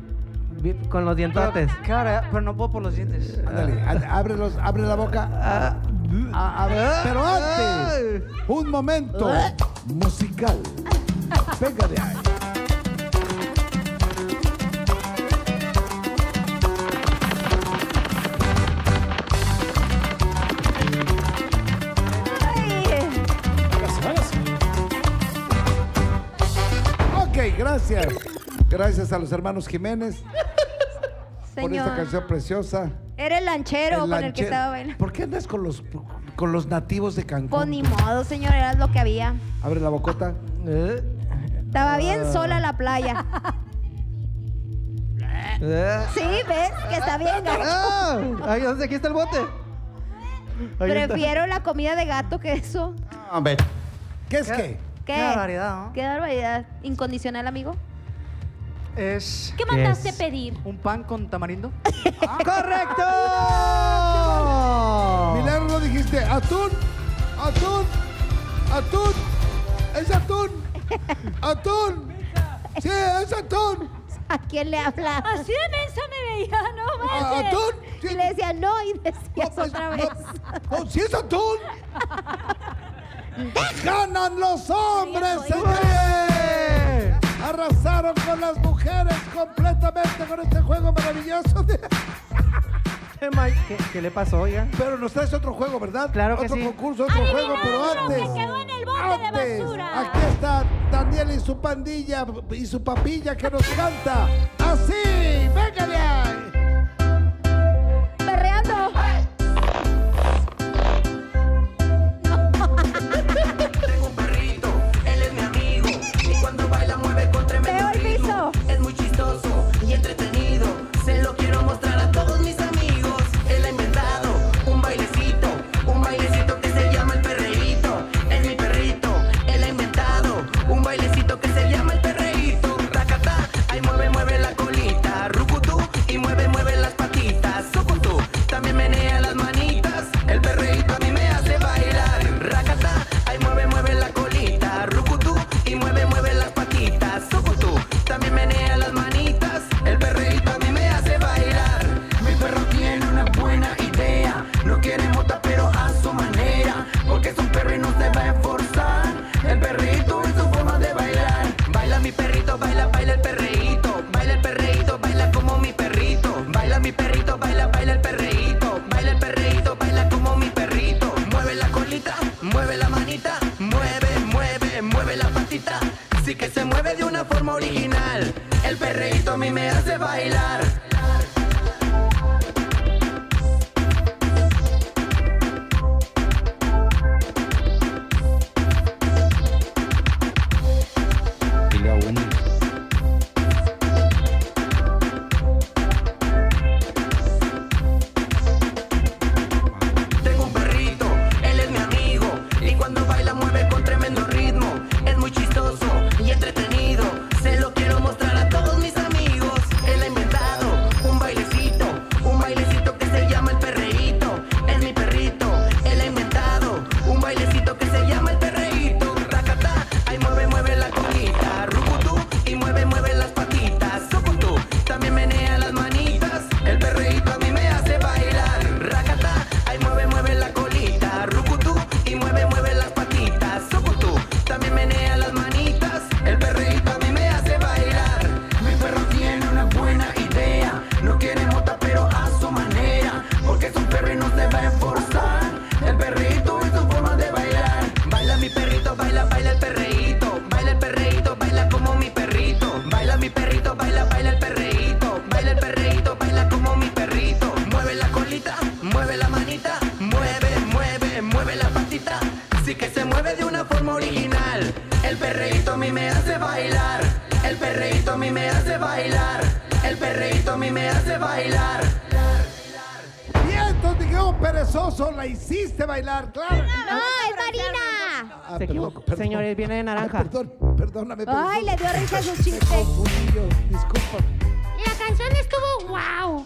Con los dientotes. Cara, pero no puedo por los dientes. Ándale, ábrelos, abre la boca. Uh, a ver. Pero antes, un momento uh. musical. Venga de ahí. Gracias. Gracias a los hermanos Jiménez Señor. por esta canción preciosa. Era el lanchero el con lanchero. el que estaba bailando. ¿Por qué andas con los, con los nativos de Cancún? Pues ni modo, señor, era lo que había. Abre la bocota. ¿Eh? Estaba bien ah. sola la playa. Sí, ves que está bien gacho. Ah, ahí, aquí está el bote. Ahí Prefiero está. la comida de gato que eso. Ah, hombre. ¿Qué es ¿Qué? qué? ¿Qué? Qué barbaridad, ¿no? Qué barbaridad. Incondicional, amigo. Es... ¿Qué mandaste es? pedir? ¿Un pan con tamarindo? ¡Ah! ¡Correcto! Milagro, lo dijiste. Atún, atún, atún. Es atún. Atún. Sí, es atún. ¿A quién le habla? Así de mensa me veía, ¿no? A, atún. Sí. Y le decía no y decías no, otra no, vez. No, no, sí es atún. ¡Ganan los hombres, señores! Arrasaron con las mujeres completamente con este juego maravilloso. De... ¿Qué, ¿Qué le pasó ya? Pero nos traes otro juego, ¿verdad? Claro que otro sí. Otro concurso, otro Adivinando juego, pero antes... que quedó en el bote antes, de basura. Aquí está Daniel y su pandilla y su papilla que nos canta. ¡Así! ¡Véngale ahí! ¡Perreando! ¡Ay! Que mí me hace bailar. Señores, viene de naranja. Ay, perdón, perdóname. Perdón. Ay, le dio risa a su chiste. Disculpa. La canción estuvo wow.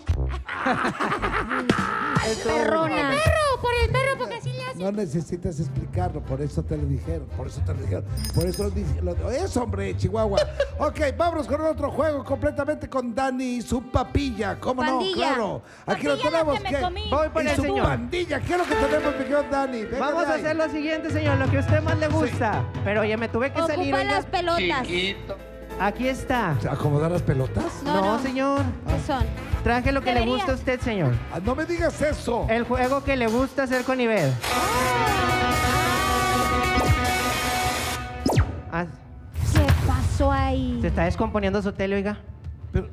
Perrona. Por el perro, por el perro, porque así le hacen. No necesitas explicarlo, por eso te lo dijeron, por eso te lo dijeron, por eso lo dijeron. Es hombre, Chihuahua. Ok, vámonos con otro juego completamente con Dani y su papilla. ¿Cómo bandilla. No? Claro. Aquí lo tenemos. Que que... Voy por y el su señor. Pandilla. ¿Qué es lo que tenemos, mi querido Dani? Venga, vamos a hacer lo siguiente, señor. Lo que a usted más le gusta. Sí. Pero oye, me tuve que Ocupa salir. Ocupa las pelotas. Chiquito. Aquí está. ¿Acomodar las pelotas? No, no, no. Señor. ¿Qué ah. son? Traje lo que Debería. le gusta a usted, señor. Ah, no me digas eso. El juego que le gusta hacer con Ivet. Ah. ¿Qué pasó ahí? Se está descomponiendo su tele, oiga. Pero,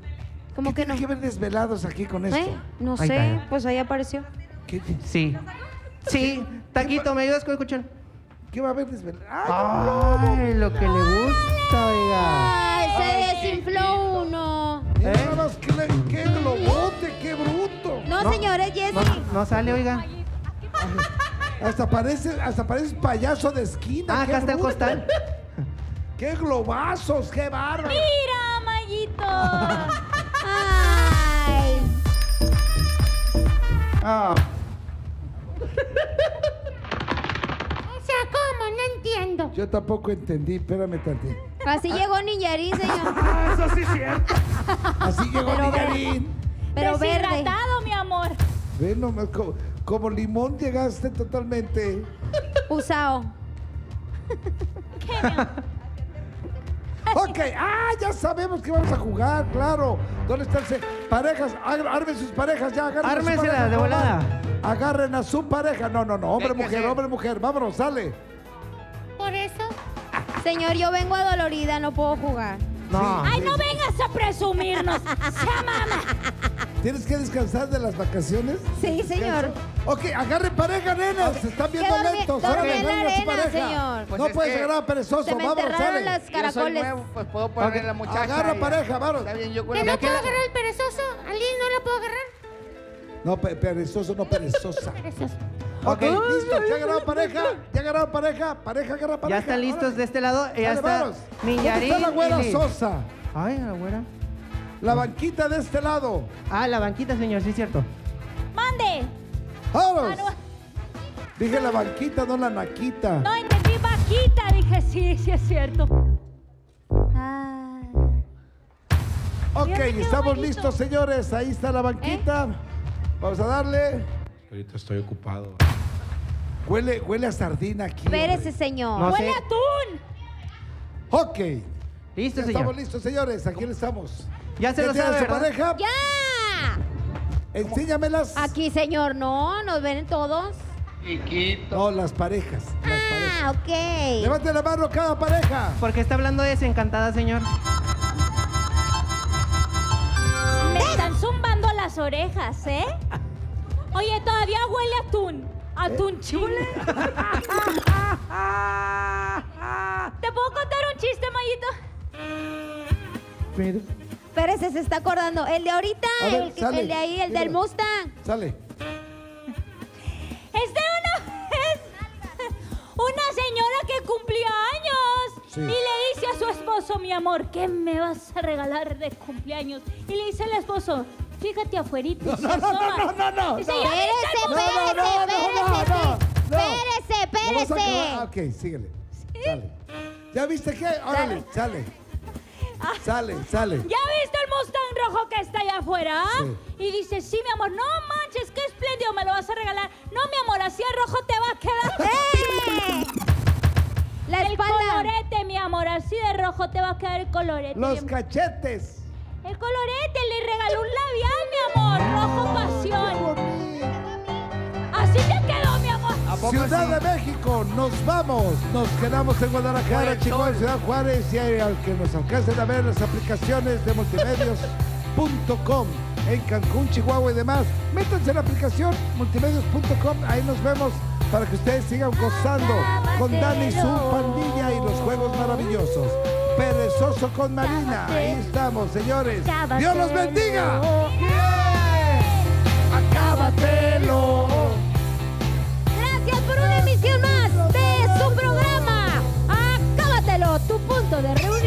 ¿Cómo ¿qué que no? que ver desvelados aquí con esto? ¿Eh? No ahí sé, está. Pues ahí apareció. ¿Qué? Sí. Sí, Taquito, me ayudas con el cuchillo. ¿Qué va a haber desvelados? Ay, Ay, lo que le gusta, oiga. Ay, se Ay, desinfló uno. ¿Eh? ¡Qué globote, qué bruto! No, no señores, Jessy. No, no sale, oiga. Hasta parece, hasta parece un payaso de esquina. Ah, acá está el costal. ¡Qué globazos! ¡Qué bárbaro! ¡Mira, Mayito! ¡Ay! Ah. O sea, ¿cómo? No entiendo. Yo tampoco entendí. Espérame tantito. Así ah. llegó Niñarín, señor. Eso sí es cierto. Así llegó Pero Niñarín. Verde. Pero deshidratado, mi amor. Ven nomás, como, como limón llegaste totalmente. Usado. Ok, ah, ya sabemos que vamos a jugar, claro. ¿Dónde están parejas? Armen sus parejas ya, agarren a su pareja, de volada. Agarren a su pareja. No, no, no, hombre, mujer, hombre, mujer. Vámonos, sale. Por eso. Señor, yo vengo adolorida, no puedo jugar. No. Ay, no vengas a presumirnos. ¡Sea mamá! ¿Tienes que descansar de las vacaciones? Sí, señor. Ok, agarren pareja, nenas. Okay. Se están viendo lentos. Dormí en la arena, señor. Pues no puedes agarrar a perezoso. Vamos, sale. Las caracoles. Yo soy nuevo, pues puedo poner okay. la muchacha. Agarra ya. pareja, vamos. ¿Que no puedo agarrar el perezoso? ¿Alí no lo puedo agarrar? No, pe perezoso, no perezosa. Perezoso. Ok, listo. ¿Ya agarraron pareja? ¿Ya agarraron pareja? Pareja, agarra pareja. Ya están listos Ahora. de este lado. Ya está Niñarín. ¿Dónde está la güera Sosa? Ay, la güera. La banquita de este lado. Ah, la banquita, señor, sí es cierto. ¡Mande! ¡Vámonos! Manu... Dije la banquita, no la naquita. No, entendí vaquita, dije sí, sí es cierto. Ah. Ok, estamos bonito. listos, señores. Ahí está la banquita. ¿Eh? Vamos a darle. Ahorita estoy ocupado. Huele, huele a sardina aquí. Espérese, señor. No ¡Huele sé. a atún! Ok. Listo, ya señor. Estamos listos, señores. Aquí estamos. ¿Ya se lo sabe, su pareja? ¡Ya! Enséñamelas. Aquí, señor, no, nos ven todos. Chiquito. No, las parejas. Las ah, parejas. ok. Levante la mano cada pareja. Porque está hablando de Desencantada, señor. las orejas, ¿eh? Oye, todavía huele a atún. ¿Atún chile? ¿Te puedo contar un chiste, Mayito? Espérese, se está acordando. El de ahorita, ver, el, sale, el de ahí, el dímelo. Del Mustang. Sale. Este una vez, una señora que cumplía años sí. y le dice a su esposo, mi amor, ¿qué me vas a regalar de cumpleaños? Y le dice al esposo, fíjate afuerita. No, no, no, no, no, no. Espérese, espérese, espérese, espérese. Ok, síguele. ¿Sí? Sale. ¿Ya viste qué? Órale, sale. Ah. Sale, sale. ¿Ya viste el Mustang rojo que está allá afuera? Sí. Y dice, sí, mi amor, no manches, qué espléndido, me lo vas a regalar. No, mi amor, así el rojo te va a quedar. ¡Eh! La el espalda. Colorete, mi amor, así de rojo te va a quedar el colorete. Los cachetes. El colorete, le regaló un labial, mi amor, rojo pasión. Así te quedó, mi amor. Ciudad de México, nos vamos. Nos quedamos en Guadalajara, Chihuahua, Ciudad Juárez. Y al que nos alcancen a ver las aplicaciones de multimedios punto com en Cancún, Chihuahua y demás, métanse en la aplicación multimedios punto com. Ahí nos vemos para que ustedes sigan gozando con Dani y su pandilla y los juegos maravillosos. Perezoso con Marina. Ahí estamos, señores. Dios los bendiga. Acábatelo. Gracias por una emisión más de su programa. Acábatelo, tu punto de reunión.